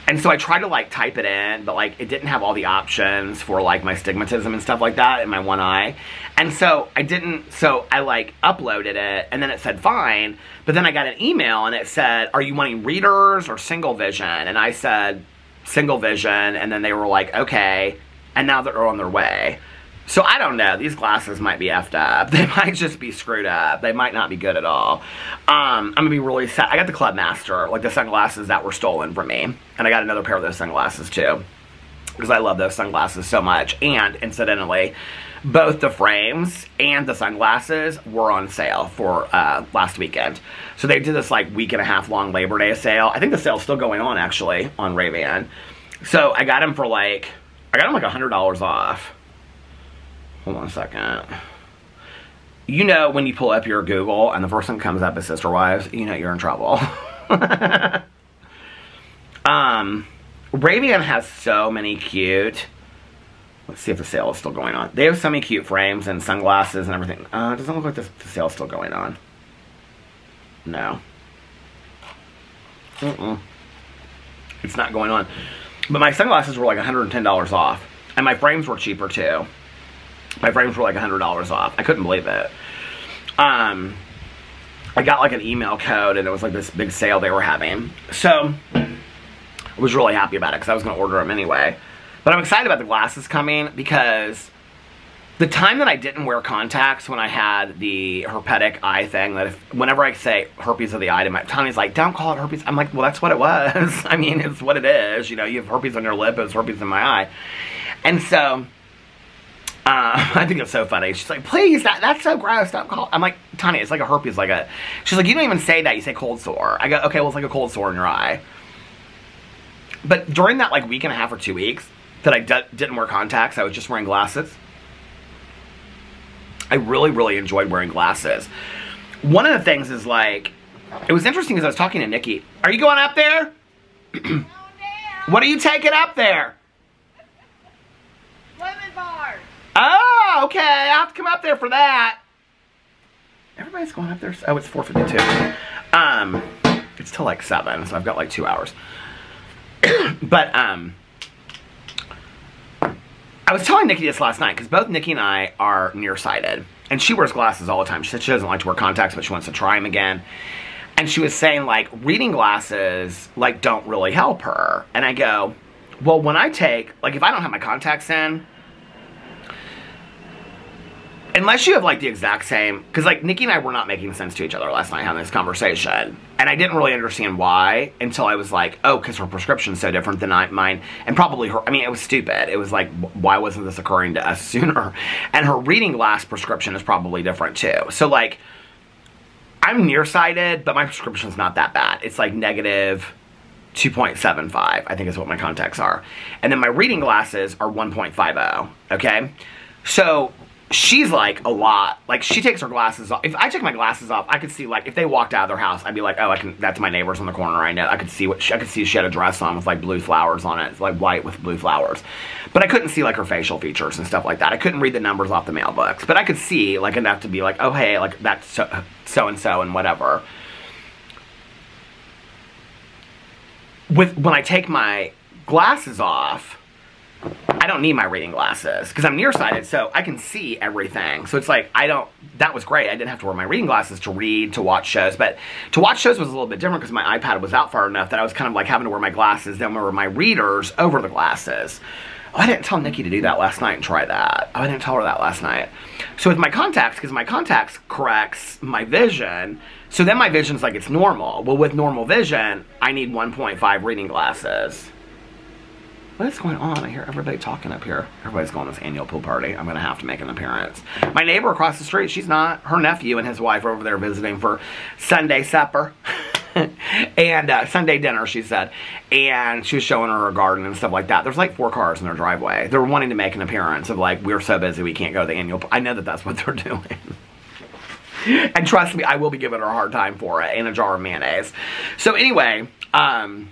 And so I tried to like type it in, but like it didn't have all the options for like my astigmatism and stuff like that in my one eye. And so I didn't, so I like uploaded it, and then it said fine, but then I got an email and it said, are you wanting readers or single vision? And I said single vision, and then they were like, okay, and now they're on their way. So I don't know, these glasses might be effed up. They might just be screwed up. They might not be good at all. Um, I'm gonna be really sad. I got the Club Master, like the sunglasses that were stolen from me. And I got another pair of those sunglasses too, because I love those sunglasses so much. And incidentally, both the frames and the sunglasses were on sale for uh, last weekend. So they did this like week and a half long Labor Day sale. I think the sale's still going on actually on Ray-Ban. So I got them for like, I got them like a hundred dollars off. Hold on a second. You know when you pull up your Google and the first thing comes up is Sister Wives, you know you're in trouble. um, Ray-Ban has so many cute... Let's see if the sale is still going on. They have so many cute frames and sunglasses and everything. Uh, it doesn't look like the, the sale is still going on. No. Mm-mm. It's not going on. But my sunglasses were like a hundred and ten dollars off. And my frames were cheaper too. My frames were like a hundred dollars off. I couldn't believe it. Um, I got like an email code, and it was like this big sale they were having. So I was really happy about it because I was going to order them anyway. But I'm excited about the glasses coming because the time that I didn't wear contacts when I had the herpetic eye thing, that if, whenever I say herpes of the eye to my, Tommy's like, don't call it herpes. I'm like, well, that's what it was. I mean, it's what it is. You know, you have herpes on your lip, it's herpes in my eye. And so... Uh, I think it's so funny. She's like, please, that, that's so gross. Don't call. I'm like, Tanya, it's like a herpes. Like a. She's like, you don't even say that. You say cold sore. I go, okay, well, it's like a cold sore in your eye. But during that, like, week and a half or two weeks that I didn't wear contacts, I was just wearing glasses. I really, really enjoyed wearing glasses. One of the things is, like, it was interesting because I was talking to Nikki. Are you going up there? What are you taking up there? Women bars. Oh, okay. I'll have to come up there for that. Everybody's going up there. Oh, it's four fifty-two. Um, it's till like seven, so I've got like two hours. But um, I was telling Nikki this last night because both Nikki and I are nearsighted, and she wears glasses all the time. She said she doesn't like to wear contacts, but she wants to try them again. And she was saying like reading glasses like don't really help her. And I go, well, when I take like if I don't have my contacts in. Unless you have, like, the exact same... Because, like, Nikki and I were not making sense to each other last night having this conversation. And I didn't really understand why until I was like, oh, because her prescription's so different than I, mine. And probably her... I mean, it was stupid. It was like, why wasn't this occurring to us sooner? And her reading glass prescription is probably different, too. So, like, I'm nearsighted, but my prescription's not that bad. It's, like, negative two point seven five, I think is what my contacts are. And then my reading glasses are one point five oh, okay? So... she's like a lot. Like, she takes her glasses off. If I took my glasses off, I could see, like, if they walked out of their house, I'd be like, oh, I can, that's my neighbor's on the corner right now. I could see what she, I could see she had a dress on with like blue flowers on it. It's like white with blue flowers. But I couldn't see like her facial features and stuff like that. I couldn't read the numbers off the mailbox, but I could see like enough to be like, oh, hey, like that's so, so and so and whatever. With, when I take my glasses off, I don't need my reading glasses because I'm nearsighted, so I can see everything. So it's like, I don't, that was great. I didn't have to wear my reading glasses to read, to watch shows. But to watch shows was a little bit different because my iPad was out far enough that I was kind of like having to wear my glasses, then wear my readers over the glasses. Oh, I didn't tell Nikki to do that last night and try that. Oh, I didn't tell her that last night. So with my contacts, because my contacts corrects my vision, so then my vision's like it's normal. Well, with normal vision, I need one point five reading glasses. What is going on? I hear everybody talking up here. Everybody's going to this annual pool party. I'm going to have to make an appearance. My neighbor across the street, she's not. Her nephew and his wife are over there visiting for Sunday supper. and uh, Sunday dinner, she said. And she was showing her her garden and stuff like that. There's like four cars in their driveway. They're wanting to make an appearance of like, we're so busy we can't go to the annual. I know that that's what they're doing. And trust me, I will be giving her a hard time for it and a jar of mayonnaise. So anyway, um,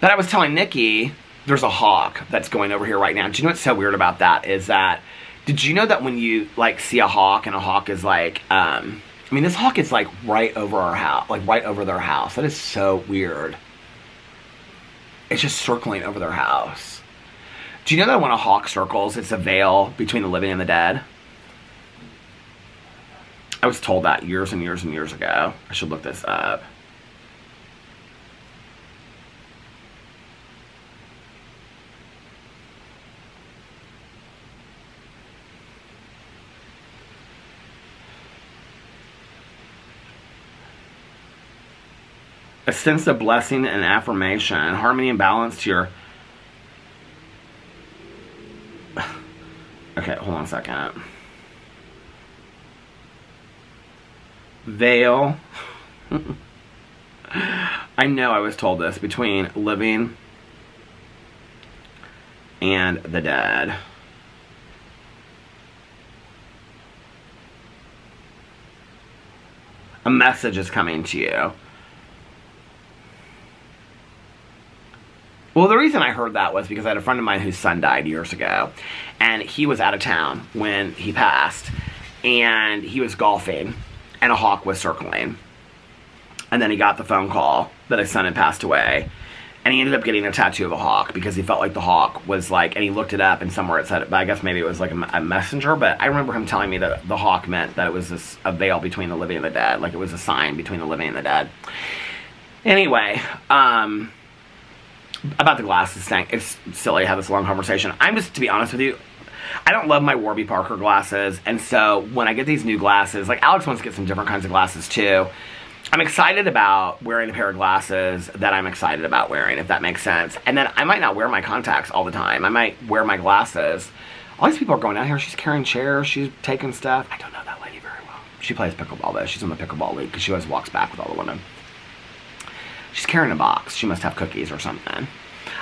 but I was telling Nikki, there's a hawk that's going over here right now. Do you know what's so weird about that is that, did you know that when you like see a hawk and a hawk is like, um, I mean, this hawk is like right over our house, like right over their house. That is so weird. It's just circling over their house. Do you know that when a hawk circles, it's a veil between the living and the dead? I was told that years and years and years ago. I should look this up. A sense of blessing and affirmation, harmony and balance to your... Okay, hold on a second. Veil. I know I was told this, between living and the dead. A message is coming to you. Well, the reason I heard that was because I had a friend of mine whose son died years ago, and he was out of town when he passed, and he was golfing, and a hawk was circling. And then he got the phone call that his son had passed away, and he ended up getting a tattoo of a hawk because he felt like the hawk was like, and he looked it up and somewhere it said it, but I guess maybe it was like a, a messenger, but I remember him telling me that the hawk meant that it was this, a veil between the living and the dead, like it was a sign between the living and the dead. Anyway, um... about the glasses thing, it's silly to have this long conversation. I'm just, to be honest with you, I don't love my Warby Parker glasses, and so when I get these new glasses, like Alex wants to get some different kinds of glasses too. I'm excited about wearing a pair of glasses that I'm excited about wearing, if that makes sense. And then I might not wear my contacts all the time. I might wear my glasses. All these people are going out here. She's carrying chairs. She's taking stuff. I don't know that lady very well. She plays pickleball though. She's in the pickleball league because she always walks back with all the women. She's carrying a box. She must have cookies or something.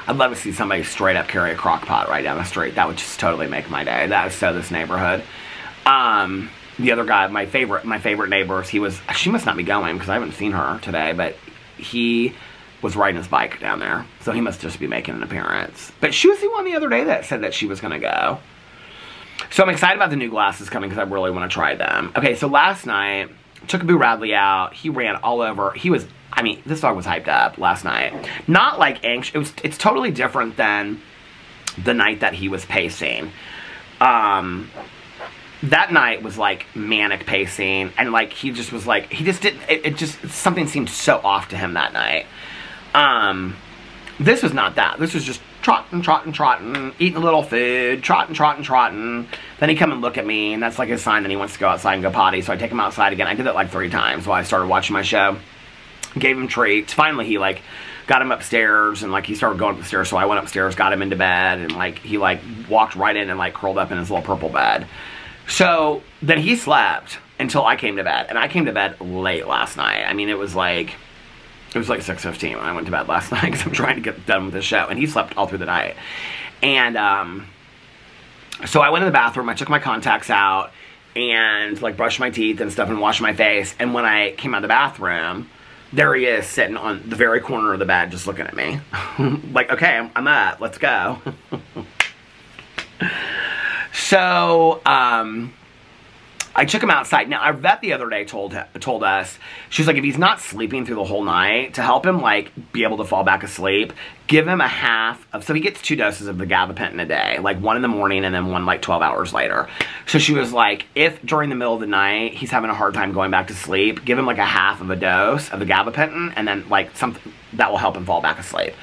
I'd love to see somebody straight up carry a crock pot right down the street. That would just totally make my day. That is so this neighborhood. Um, the other guy, my favorite, my favorite neighbors, he was, she must not be going because I haven't seen her today, but he was riding his bike down there. So he must just be making an appearance. But she was the one the other day that said that she was going to go. So I'm excited about the new glasses coming because I really want to try them. Okay, so last night, took Boo Radley out. He ran all over. He was... I mean, this dog was hyped up last night. Not like anxious. It was, it's totally different than the night that he was pacing. Um, that night was like manic pacing. And like he just was like, he just didn't, it, it just, something seemed so off to him that night. Um, this was not that. This was just trotting, trotting, trotting, eating a little food, trotting, trotting, trotting. Then he come and look at me. And that's like his sign that he wants to go outside and go potty. So I take him outside again. I did it like three times while I started watching my show. Gave him treats. Finally, he, like, got him upstairs, and, like, he started going up the stairs, so I went upstairs, got him into bed, and, like, he, like, walked right in and, like, curled up in his little purple bed. So, then he slept until I came to bed, and I came to bed late last night. I mean, it was, like, it was, like, six fifteen when I went to bed last night because I'm trying to get done with the show, and he slept all through the night. And, um... So I went in the bathroom, I took my contacts out, and like brushed my teeth and stuff and washed my face. And when I came out of the bathroom, there he is sitting on the very corner of the bed just looking at me. Like, okay, I'm up, let's go. So, um, I took him outside. Now, our vet the other day told told us, she was like, if he's not sleeping through the whole night, to help him, like, be able to fall back asleep, give him a half of, so he gets two doses of the gabapentin a day, like one in the morning and then one, like, twelve hours later. So she was like, if during the middle of the night he's having a hard time going back to sleep, give him, like, a half of a dose of the gabapentin, and then, like, something that will help him fall back asleep,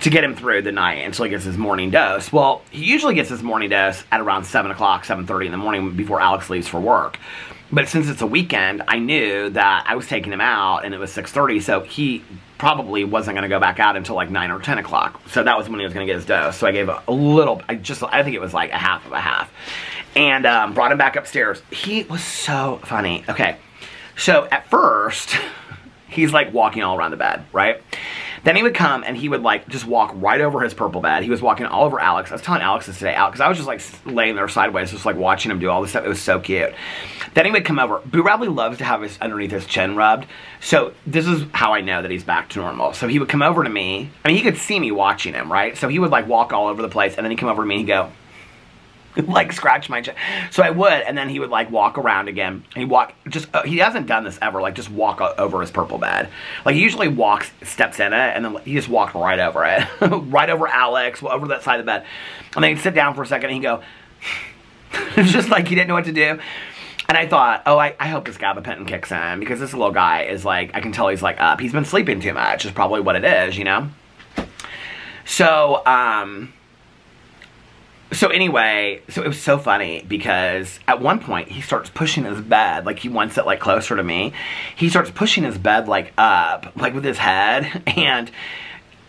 to get him through the night until he gets his morning dose. Well, he usually gets his morning dose at around seven o'clock, seven thirty in the morning before Alex leaves for work. But since it's a weekend, I knew that I was taking him out and it was six thirty, so he probably wasn't going to go back out until like nine or ten o'clock. So that was when he was going to get his dose. So I gave a little, I just, I think it was like a half of a half. And um, brought him back upstairs. He was so funny. Okay, so at first, he's like walking all around the bed, right? Then he would come and he would like just walk right over his purple bed. He was walking all over Alex. I was telling Alex this today out because I was just like laying there sideways, just like watching him do all this stuff. It was so cute. Then he would come over. Boo Radley loves to have his underneath his chin rubbed. So this is how I know that he's back to normal. So he would come over to me. I mean, he could see me watching him, right? So he would like walk all over the place and then he'd come over to me and he'd go, like scratch my chin. So I would, and then he would like walk around again. He walk just uh, he hasn't done this ever, like just walk over his purple bed. Like he usually walks, steps in it, and then he just walked right over it, right over Alex, over that side of the bed. And then he'd sit down for a second and he'd go, it's just like he didn't know what to do. And I thought, oh, I, I hope this gabapentin kicks in because this little guy is like, I can tell he's like up. He's been sleeping too much is probably what it is, you know? So, um... So anyway, so it was so funny because at one point he starts pushing his bed, like he wants it like closer to me. He starts pushing his bed like up, like with his head, and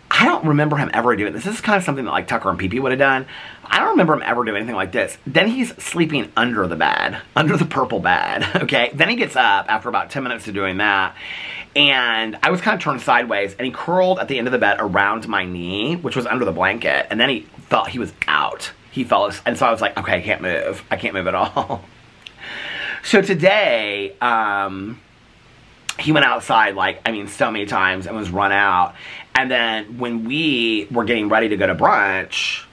I don't remember him ever doing this. This is kind of something that like Tucker and Pee-Pee would have done. I don't remember him ever doing anything like this. Then he's sleeping under the bed, under the purple bed, okay? Then he gets up after about ten minutes of doing that, and I was kind of turned sideways, and he curled at the end of the bed around my knee, which was under the blanket, and then he thought he was out. He fell, and so I was like, okay, I can't move. I can't move at all. So today, um, he went outside, like, I mean, so many times and was run out. And then when we were getting ready to go to brunch,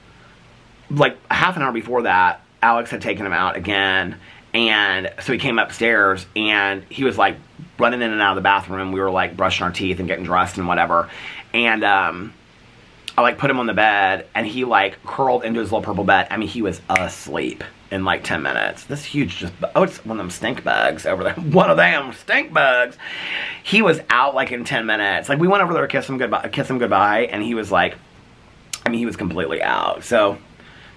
like, half an hour before that, Alex had taken him out again. And so he came upstairs, and he was, like, running in and out of the bathroom. We were, like, brushing our teeth and getting dressed and whatever. And, um... I, like, put him on the bed, and he, like, curled into his little purple bed. I mean, he was asleep in, like, ten minutes. This huge just... Oh, it's one of them stink bugs over there. One of them stink bugs. He was out, like, in ten minutes. Like, we went over there to kiss him goodbye, kiss him goodbye, and he was, like... I mean, he was completely out. So,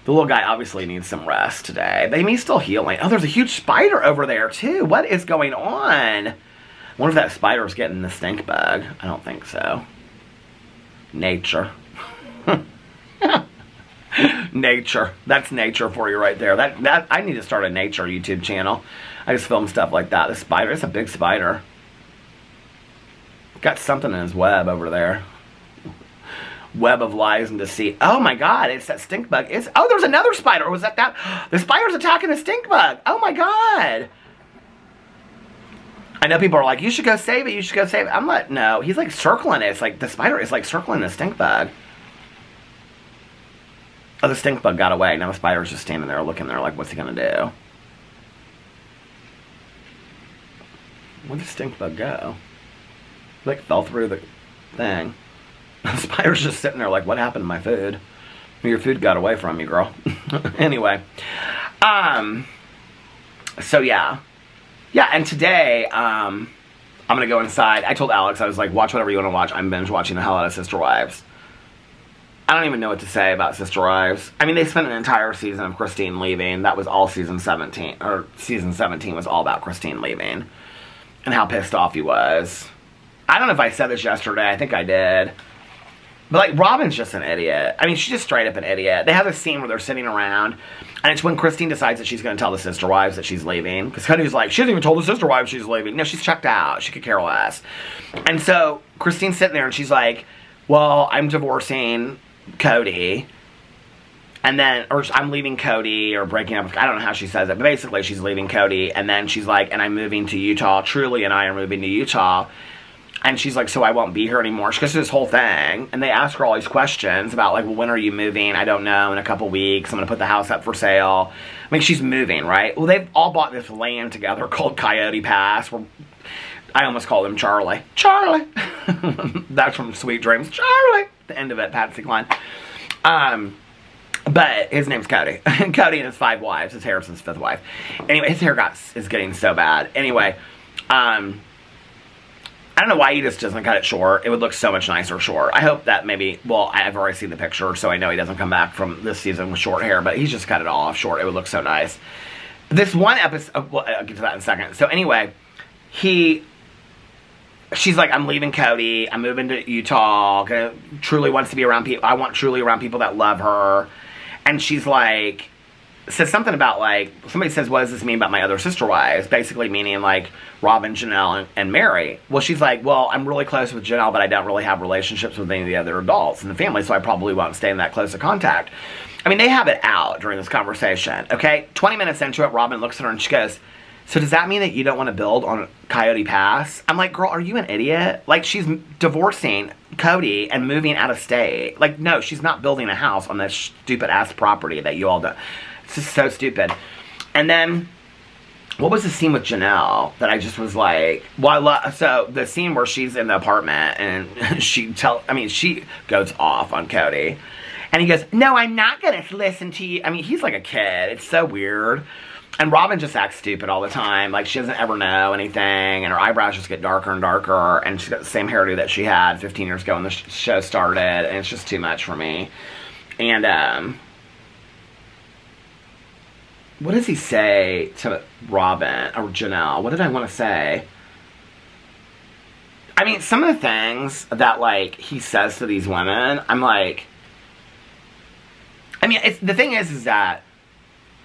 the little guy obviously needs some rest today. But, I mean, he's still healing. Oh, there's a huge spider over there, too. What is going on? I wonder if that spider's getting the stink bug. I don't think so. Nature. Nature. That's nature for you right there. That that I need to start a nature YouTube channel. I just film stuff like that. The spider, it's a big spider. Got something in his web over there. Web of lies and deceit. Oh my god, it's that stink bug. It's oh, there's another spider. Was that that? The spider's attacking the stink bug. Oh my god. I know people are like, you should go save it. You should go save it. I'm like, no. He's like circling it. It's like the spider is like circling the stink bug. Oh, the stink bug got away. Now the spider's just standing there looking there like, what's he going to do? Where'd the stink bug go? It, like, fell through the thing. The spider's just sitting there like, what happened to my food? Your food got away from you, girl. Anyway. Um, so, yeah. Yeah, and today, um, I'm going to go inside. I told Alex, I was like, watch whatever you want to watch. I'm binge watching the hell out of Sister Wives. I don't even know what to say about Sister Wives. I mean, they spent an entire season of Christine leaving. That was all season seventeen, or season seventeen was all about Christine leaving and how pissed off he was. I don't know if I said this yesterday. I think I did. But, like, Robin's just an idiot. I mean, she's just straight up an idiot. They have this scene where they're sitting around, and it's when Christine decides that she's going to tell the Sister Wives that she's leaving. Because Cody's like, she hasn't even told the Sister Wives she's leaving. No, she's checked out. She could care less. And so Christine's sitting there, and she's like, well, I'm divorcing Cody, And then, or I'm leaving Cody, or breaking up with, I don't know how she says it, but basically she's leaving Cody, and then she's like, and I'm moving to Utah, Truly and I are moving to Utah, and she's like, so I won't be here anymore. She goes through this whole thing, and they ask her all these questions about, like, well, when are you moving? I don't know, in a couple weeks, I'm gonna put the house up for sale. I mean, she's moving, right? Well, they've all bought this land together called Coyote Pass, where I almost call him Charlie. Charlie! That's from Sweet Dreams. Charlie! The end of it, Patsy Cline. Um... But his name's Cody. Cody and his five wives. His hair's his fifth wife. Anyway, his hair got, is getting so bad. Anyway, um, I don't know why he just doesn't cut it short. It would look so much nicer short. I hope that maybe, well, I've already seen the picture, so I know he doesn't come back from this season with short hair, but he's just cut it all off short. It would look so nice. This one episode, oh, well, I'll get to that in a second. So anyway, he... She's like, I'm leaving Cody, I'm moving to Utah, gonna, Truly wants to be around people, I want Truly around people that love her. And she's like, says something about like, somebody says, what does this mean about my other sister wives? Basically meaning like, Robin, Janelle, and, and Mary. Well, she's like, well, I'm really close with Janelle, but I don't really have relationships with any of the other adults in the family, so I probably won't stay in that close of contact. I mean, they have it out during this conversation, okay? twenty minutes into it, Robin looks at her and she goes, so does that mean that you don't want to build on Coyote Pass? I'm like, girl, are you an idiot? Like, she's divorcing Cody and moving out of state. Like, no, she's not building a house on this stupid-ass property that you all do. It's just so stupid. And then, what was the scene with Janelle that I just was like, well, I love, so the scene where she's in the apartment and she tell, I mean, she goes off on Cody. And he goes, no, I'm not going to listen to you. I mean, he's like a kid. It's so weird. And Robin just acts stupid all the time. Like, she doesn't ever know anything, and her eyebrows just get darker and darker, and she's got the same hairdo that she had fifteen years ago when the sh show started, and it's just too much for me. And, um... what does he say to Robin, or Janelle? What did I want to say? I mean, some of the things that, like, he says to these women, I'm like... I mean, it's, the thing is, is that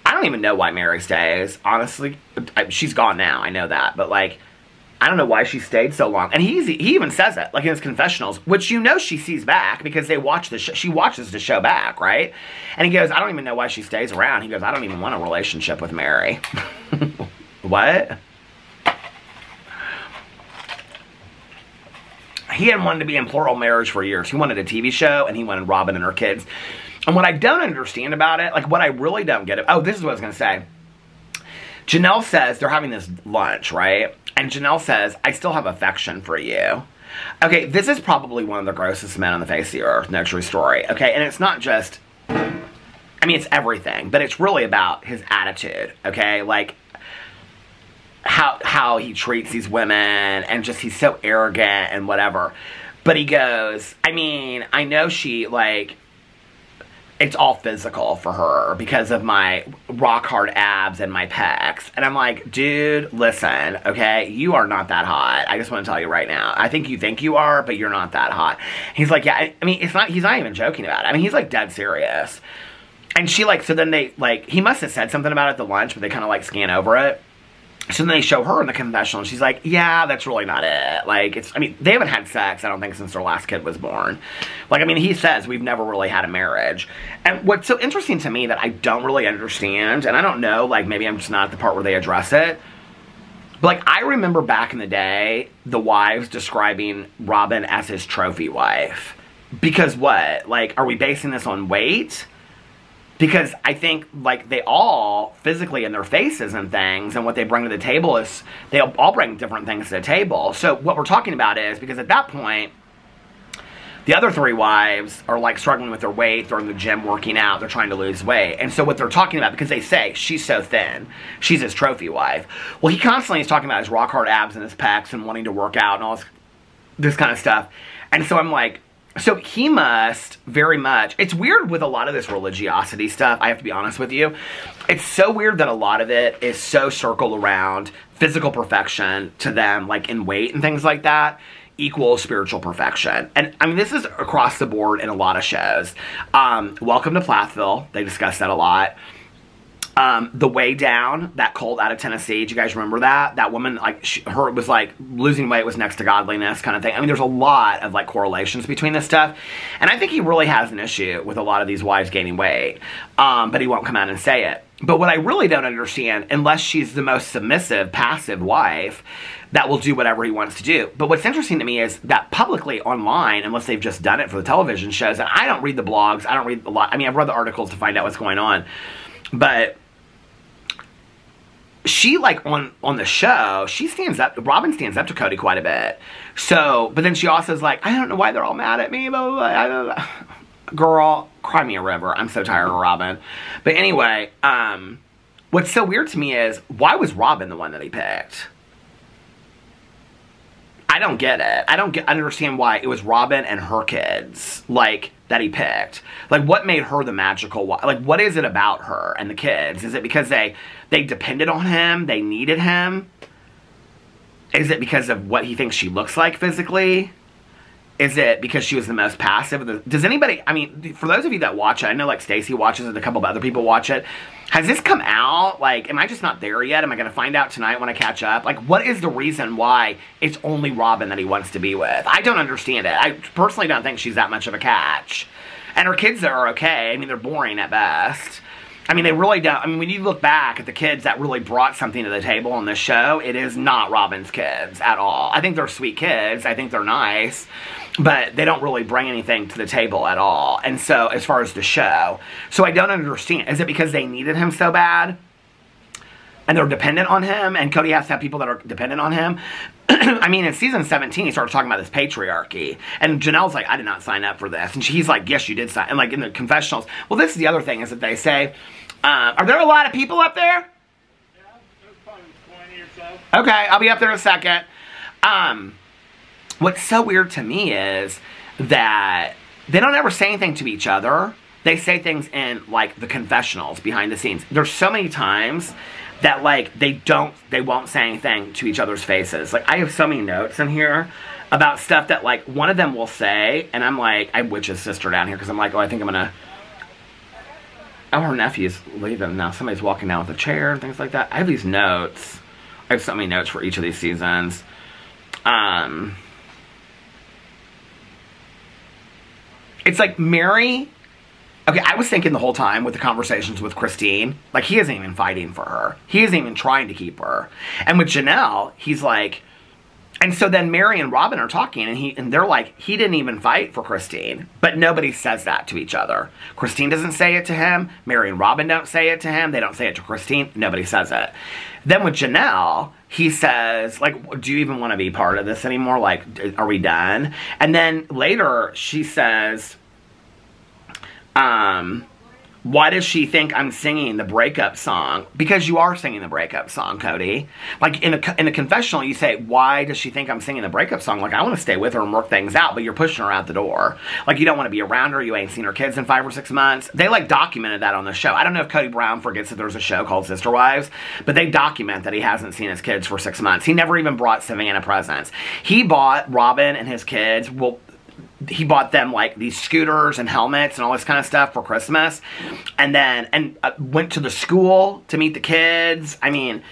I don't even know why Mary stays, honestly. I, she's gone now, I know that, but like, I don't know why she stayed so long. And he's, he even says it, like in his confessionals, which you know she sees back because they watch the sh she watches the show back, right? And he goes, I don't even know why she stays around. He goes, I don't even want a relationship with Mary. What? He hadn't wanted to be in plural marriage for years. He wanted a T V show, and he wanted Robin and her kids. And what I don't understand about it, like what I really don't get it. Oh, this is what I was going to say. Janelle says, they're having this lunch, right? And Janelle says, I still have affection for you. Okay, this is probably one of the grossest men on the face of the earth, no true story. Okay, and it's not just, I mean, it's everything, but it's really about his attitude, okay? Like, how, how he treats these women, and just he's so arrogant and whatever. But he goes, I mean, I know she, like... it's all physical for her because of my rock-hard abs and my pecs. And I'm like, dude, listen, okay? You are not that hot. I just want to tell you right now. I think you think you are, but you're not that hot. He's like, yeah, I, I mean, it's not, he's not even joking about it. I mean, he's, like, dead serious. And she, like, so then they, like, he must have said something about it at the lunch, but they kind of, like, scan over it. So then they show her in the confessional, and she's like, yeah, that's really not it. Like, it's, I mean, they haven't had sex, I don't think, since their last kid was born. Like, I mean, he says we've never really had a marriage. And what's so interesting to me that I don't really understand, and I don't know, like, maybe I'm just not at the part where they address it. But, like, I remember back in the day, the wives describing Robin as his trophy wife. Because what? Like, are we basing this on weight? Because I think, like, they all, physically in their faces and things, and what they bring to the table is, they all bring different things to the table. So what we're talking about is, because at that point, the other three wives are, like, struggling with their weight, they're in the gym working out, they're trying to lose weight. And so what they're talking about, because they say, she's so thin, she's his trophy wife. Well, he constantly is talking about his rock-hard abs and his pecs and wanting to work out and all this, this kind of stuff. And so I'm like... so he must very much, it's weird with a lot of this religiosity stuff, I have to be honest with you. It's so weird that a lot of it is so circled around physical perfection to them, like in weight and things like that, equals spiritual perfection. And I mean, this is across the board in a lot of shows. Um, Welcome to Plathville, they discuss that a lot. Um, the Way Down, that cult out of Tennessee, do you guys remember that? That woman, like, she, her was like, losing weight was next to godliness kind of thing. I mean, there's a lot of like correlations between this stuff. And I think he really has an issue with a lot of these wives gaining weight, um, but he won't come out and say it. But what I really don't understand, unless she's the most submissive, passive wife, that will do whatever he wants to do. But what's interesting to me is that publicly online, unless they've just done it for the television shows, and I don't read the blogs, I don't read a lot, I mean, I've read the articles to find out what's going on, but she, like, on, on the show, she stands up, Robin stands up to Cody quite a bit. So, but then she also is like, I don't know why they're all mad at me, blah, blah, blah, blah. Girl, cry me a river. I'm so tired of Robin. But anyway, um, what's so weird to me is, why was Robin the one that he picked? I don't get it. I don't get, I don't understand why it was Robin and her kids, like, that he picked. Like, what made her the magical wife? Like, what is it about her and the kids? Is it because they, they depended on him? They needed him? Is it because of what he thinks she looks like physically? Is it because she was the most passive? Does anybody, I mean, for those of you that watch it, I know, like, Stacey watches it, a couple of other people watch it. Has this come out? Like, am I just not there yet? Am I going to find out tonight when I catch up? Like, what is the reason why it's only Robin that he wants to be with? I don't understand it. I personally don't think she's that much of a catch. And her kids are okay. I mean, they're boring at best. I mean, they really don't. I mean, when you look back at the kids that really brought something to the table on this show, it is not Robin's kids at all. I think they're sweet kids. I think they're nice. But they don't really bring anything to the table at all. And so, as far as the show. So, I don't understand. Is it because they needed him so bad? And they're dependent on him? And Cody has to have people that are dependent on him? I mean, in season seventeen, he started talking about this patriarchy. And Janelle's like, I did not sign up for this. And he's like, yes, you did sign. And, like, in the confessionals. Well, this is the other thing, is that they say, uh, are there a lot of people up there? Yeah, there's probably twenty or so. Okay, I'll be up there in a second. Um... What's so weird to me is that they don't ever say anything to each other. They say things in, like, the confessionals behind the scenes. There's so many times that, like, they don't, they won't say anything to each other's faces. Like, I have so many notes in here about stuff that, like, one of them will say, and I'm like, I witch his sister down here because I'm like, oh, I think I'm going to, oh, her nephew's leaving now. Somebody's walking down with a chair and things like that. I have these notes. I have so many notes for each of these seasons. Um... It's like Mary, okay, I was thinking the whole time with the conversations with Christine, like, he isn't even fighting for her. He isn't even trying to keep her. And with Janelle, he's like, and so then Mary and Robin are talking, and he and they're like, he didn't even fight for Christine. But nobody says that to each other. Christine doesn't say it to him. Mary and Robin don't say it to him. They don't say it to Christine. Nobody says it. Then with Janelle, he says, like, do you even want to be part of this anymore? Like, are we done? And then later, she says, um, why does she think I'm singing the breakup song? Because you are singing the breakup song, Cody. Like, in a, in a confessional, you say, why does she think I'm singing the breakup song? Like, I want to stay with her and work things out, but you're pushing her out the door. Like, you don't want to be around her. You ain't seen her kids in five or six months. They, like, documented that on the show. I don't know if Cody Brown forgets that there's a show called Sister Wives, but they document that he hasn't seen his kids for six months. He never even brought Savannah presents. He bought Robin and his kids, well, he bought them, like, these scooters and helmets and all this kind of stuff for Christmas. And then, and uh, went to the school to meet the kids. I mean,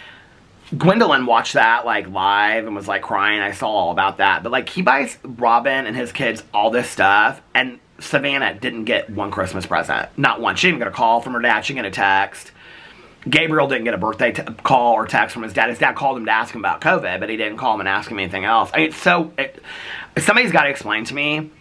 Gwendolyn watched that, like, live and was, like, crying. I saw all about that. But, like, he buys Robin and his kids all this stuff. And Savannah didn't get one Christmas present. Not one. She didn't get a call from her dad. She didn't get a text. Gabriel didn't get a birthday t call or text from his dad. His dad called him to ask him about COVID, but he didn't call him and ask him anything else. I mean, it's so... It, somebody's got to explain to me.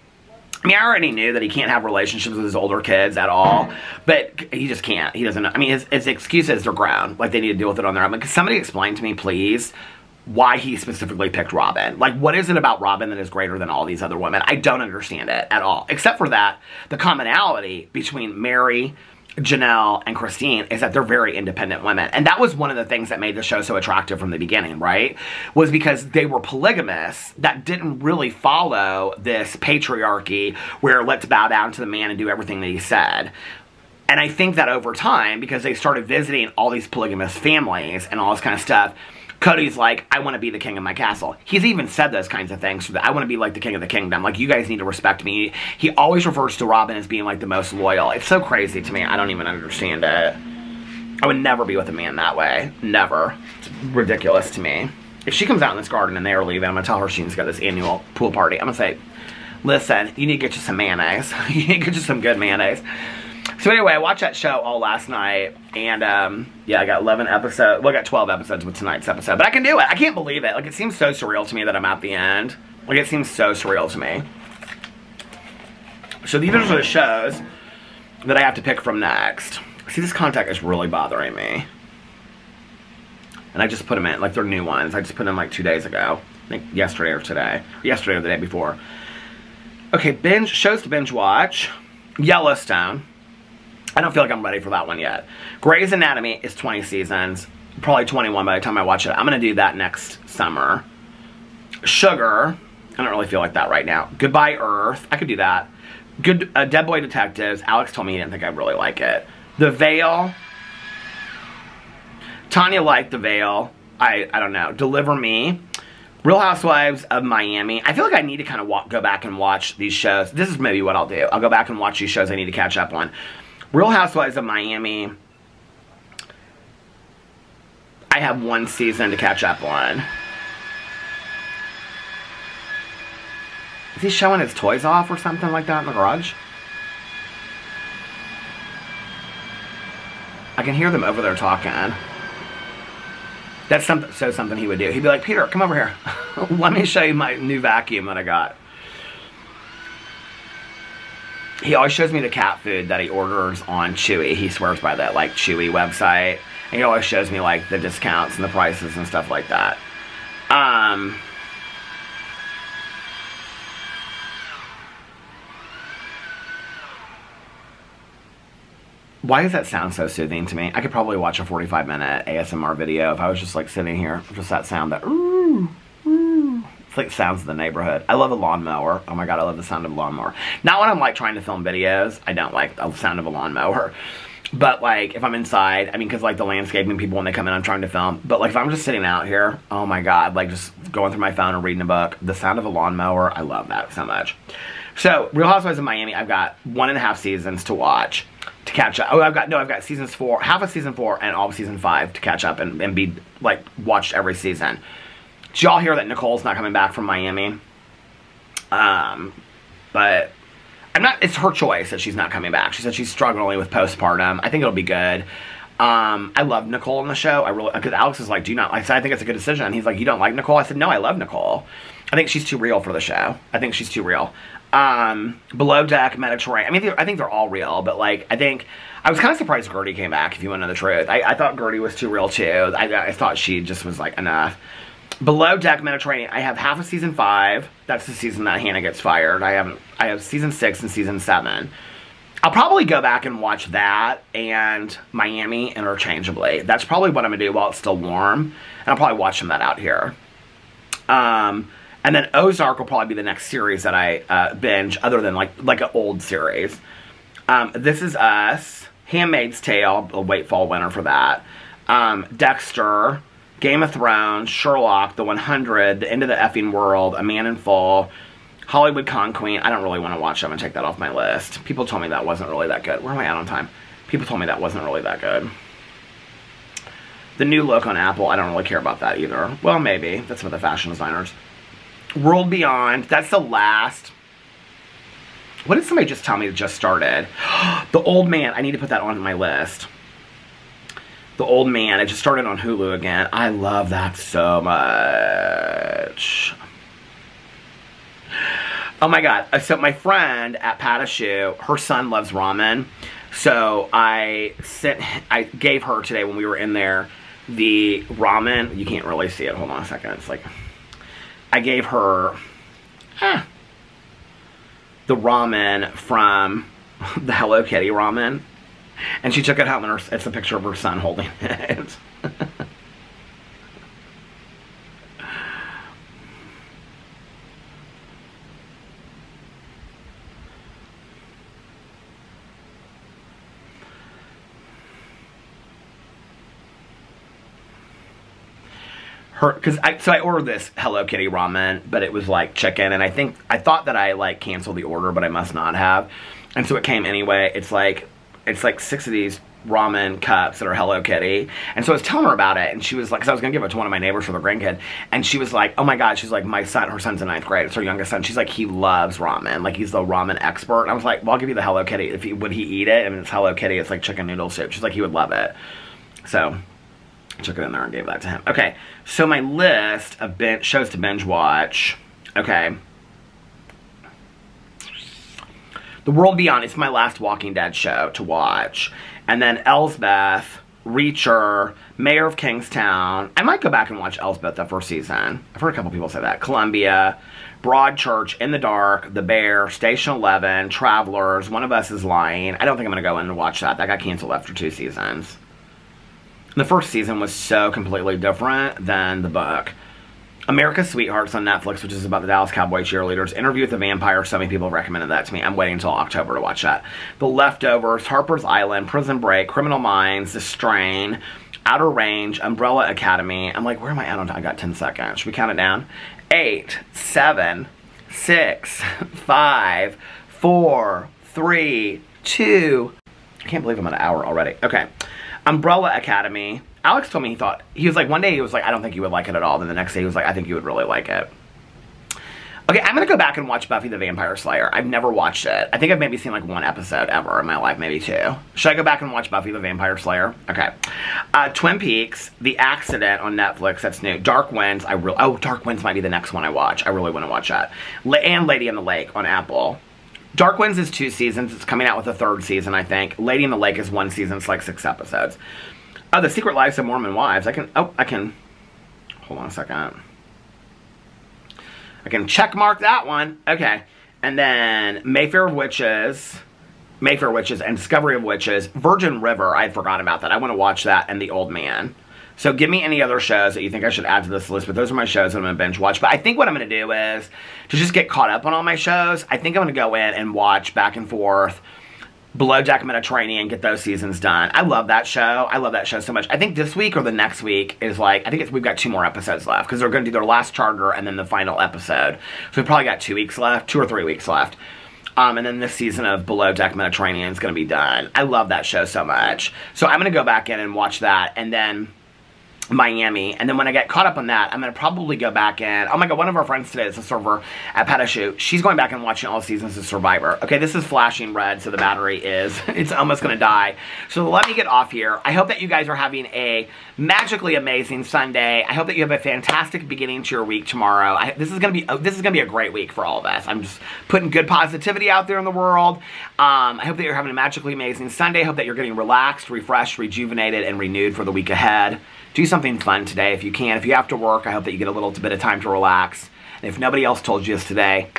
I mean, I already knew that he can't have relationships with his older kids at all, but he just can't. He doesn't know. I mean, his, his excuses are ground. Like, they need to deal with it on their own. Like, somebody explain to me, please, why he specifically picked Robin. Like, what is it about Robin that is greater than all these other women? I don't understand it at all. Except for that, the commonality between Mary, Janelle, and Christine is that they're very independent women. And that was one of the things that made the show so attractive from the beginning, right? Was because they were polygamists that didn't really follow this patriarchy where let's bow down to the man and do everything that he said. And I think that over time, because they started visiting all these polygamous families and all this kind of stuff, Cody's like, I want to be the king of my castle. He's even said those kinds of things. I want to be like the king of the kingdom. Like, you guys need to respect me. He always refers to Robin as being, like, the most loyal. It's so crazy to me. I don't even understand it. I would never be with a man that way. Never. It's ridiculous to me. If she comes out in this garden and they're leaving, I'm going to tell her she needs to go to this annual pool party. I'm going to say, listen, you need to get you some mayonnaise. You need to get you some good mayonnaise. So anyway, I watched that show all last night, and um, yeah, I got eleven episodes. Well, I got twelve episodes with tonight's episode, but I can do it. I can't believe it. Like, it seems so surreal to me that I'm at the end. Like, it seems so surreal to me. So these are the shows that I have to pick from next. See, this contact is really bothering me. And I just put them in, like, they're new ones. I just put them, like, two days ago. I think yesterday or today. Yesterday or the day before. Okay, binge, shows to binge watch. Yellowstone. I don't feel like I'm ready for that one yet. Grey's Anatomy is twenty seasons. Probably twenty-one by the time I watch it. I'm going to do that next summer. Sugar. I don't really feel like that right now. Goodbye, Earth. I could do that. Good uh, Dead Boy Detectives. Alex told me he didn't think I'd really like it. The Veil. Tanya liked The Veil. I, I don't know. Deliver Me. Real Housewives of Miami. I feel like I need to kind of walk, go back and watch these shows. This is maybe what I'll do. I'll go back and watch these shows I need to catch up on. Real Housewives of Miami. I have one season to catch up on. Is he showing his toys off or something like that in the garage? I can hear them over there talking. That's something, so something he would do. He'd be like, Peter, come over here. Let me show you my new vacuum that I got. He always shows me the cat food that he orders on Chewy. He swears by that, like, Chewy website. And he always shows me, like, the discounts and the prices and stuff like that. Um... Why does that sound so soothing to me? I could probably watch a forty-five minute A S M R video if I was just, like, sitting here. Just that sound that, ooh, ooh. It's like sounds of the neighborhood. I love a lawnmower. Oh my god, I love the sound of a lawnmower. Not when I'm, like, trying to film videos. I don't like the sound of a lawnmower. But, like, if I'm inside, I mean, because, like, the landscaping people, when they come in, I'm trying to film. But, like, if I'm just sitting out here, oh my god, like, just going through my phone and reading a book. The sound of a lawnmower, I love that so much. So, Real Housewives of Miami, I've got one and a half seasons to watch. To catch up. Oh, I've got, no, I've got seasons four, half of season four and all of season five to catch up and, and be, like, watched every season. Did y'all hear that Nicole's not coming back from Miami? Um, but I'm not, it's her choice that she's not coming back. She said she's struggling with postpartum. I think it'll be good. Um, I love Nicole on the show. I really, because Alex is like, do you not, I said, I think it's a good decision. And he's like, you don't like Nicole? I said, no, I love Nicole. I think she's too real for the show. I think she's too real. Um, Below Deck, Mediterranean. I mean, I think they're all real, but, like, I think, I was kind of surprised Gertie came back, if you want to know the truth. I, I thought Gertie was too real, too. I, I thought she just was, like, enough. Below Deck, Mediterranean. I have half of season five. That's the season that Hannah gets fired. I have, I have season six and season seven. I'll probably go back and watch that and Miami interchangeably. That's probably what I'm going to do while it's still warm. And I'll probably watch them that out here. Um, and then Ozark will probably be the next series that I uh, binge, other than, like, like an old series. Um, This Is Us. Handmaid's Tale. I'll wait fall, winter for that. Um, Dexter. Game of Thrones. Sherlock. The one hundred. The End of the Effing World. A Man in Full. Hollywood Con Queen. I don't really want to watch that. I'm going to take that off my list. People told me that wasn't really that good. Where am I at on time? People told me that wasn't really that good. The New Look on Apple. I don't really care about that either. Well, maybe. That's for the fashion designers. World Beyond. That's the last. What did somebody just tell me that just started? The Old Man. I need to put that on my list. The Old Man. It just started on Hulu again. I love that so much. Oh my god, so my friend at Patachou, her son loves ramen, so I sent, I gave her today when we were in there, the ramen, you can't really see it, hold on a second, it's like, I gave her ah, the ramen from the Hello Kitty ramen, and she took it home, and her, it's a picture of her son holding it. Her, cause I, so I ordered this Hello Kitty ramen, but it was like chicken, and I think, I thought that I like canceled the order, but I must not have, and so it came anyway. It's like, it's like six of these ramen cups that are Hello Kitty. And so I was telling her about it, and she was like, because I was going to give it to one of my neighbors for their grandkid, and she was like, oh my God, she's like, my son, her son's in ninth grade, it's her youngest son, she's like, he loves ramen, like he's the ramen expert. And I was like, well, I'll give you the Hello Kitty. If he, would he eat it? And it's Hello Kitty, it's like chicken noodle soup. She's like, he would love it. So I took it in there and gave that to him. Okay, so my list of bin shows to binge watch, okay. The World Beyond, it's my last Walking Dead show to watch. And then Elsbeth, Reacher, Mayor of Kingstown. I might go back and watch Elsbeth the first season. I've heard a couple people say that. Columbia, Broadchurch, In the Dark, The Bear, Station eleven, Travelers, One of Us is Lying. I don't think I'm going to go in and watch that. That got canceled after two seasons. The first season was so completely different than the book. America's Sweethearts on Netflix, which is about the Dallas Cowboy cheerleaders. Interview with the Vampire, so many people have recommended that to me. I'm waiting until October to watch that. The Leftovers, Harper's Island, Prison Break, Criminal Minds, The Strain, Outer Range, Umbrella Academy. I'm like, where am I at on time? I got ten seconds. Should we count it down? Eight, seven, six, five, four, three, two. I can't believe I'm at an hour already. Okay. Umbrella Academy. Alex told me he thought, he was like, one day he was like, I don't think you would like it at all. Then the next day he was like, I think you would really like it. Okay, I'm going to go back and watch Buffy the Vampire Slayer. I've never watched it. I think I've maybe seen like one episode ever in my life, maybe two. Should I go back and watch Buffy the Vampire Slayer? Okay. Uh, Twin Peaks, The Accident on Netflix, that's new. Dark Winds, I really, oh, Dark Winds might be the next one I watch. I really want to watch that. And Lady on the Lake on Apple. Dark Winds is two seasons. It's coming out with a third season, I think. Lady in the Lake is one season. It's like six episodes. Oh, The Secret Lives of Mormon Wives. I can, oh, I can, hold on a second. I can check mark that one. Okay. And then Mayfair of Witches, Mayfair Witches and Discovery of Witches. Virgin River, I had forgotten about that. I want to watch that and The Old Man. So give me any other shows that you think I should add to this list, but those are my shows that I'm going to binge watch. But I think what I'm going to do is, to just get caught up on all my shows, I think I'm going to go in and watch Back and Forth, Below Deck Mediterranean, get those seasons done. I love that show. I love that show so much. I think this week or the next week is like, I think it's, we've got two more episodes left, because they're going to do their last charter and then the final episode. So we've probably got two weeks left, two or three weeks left. Um, and then this season of Below Deck Mediterranean is going to be done. I love that show so much. So I'm going to go back in and watch that, and then Miami, and then when I get caught up on that, I'm going to probably go back in. Oh my God, one of our friends today is a server at Patachou. She's going back and watching all seasons of Survivor. Okay, this is flashing red, so the battery is, it's almost going to die. So let me get off here. I hope that you guys are having a magically amazing Sunday. I hope that you have a fantastic beginning to your week tomorrow. I, this is going to be, this is going to be a great week for all of us. I'm just putting good positivity out there in the world. Um, I hope that you're having a magically amazing Sunday. I hope that you're getting relaxed, refreshed, rejuvenated, and renewed for the week ahead. Do something fun today if you can. If you have to work, I hope that you get a little bit of time to relax. And if nobody else told you this today,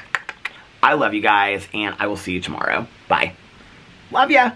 I love you guys, and I will see you tomorrow. Bye. Love ya.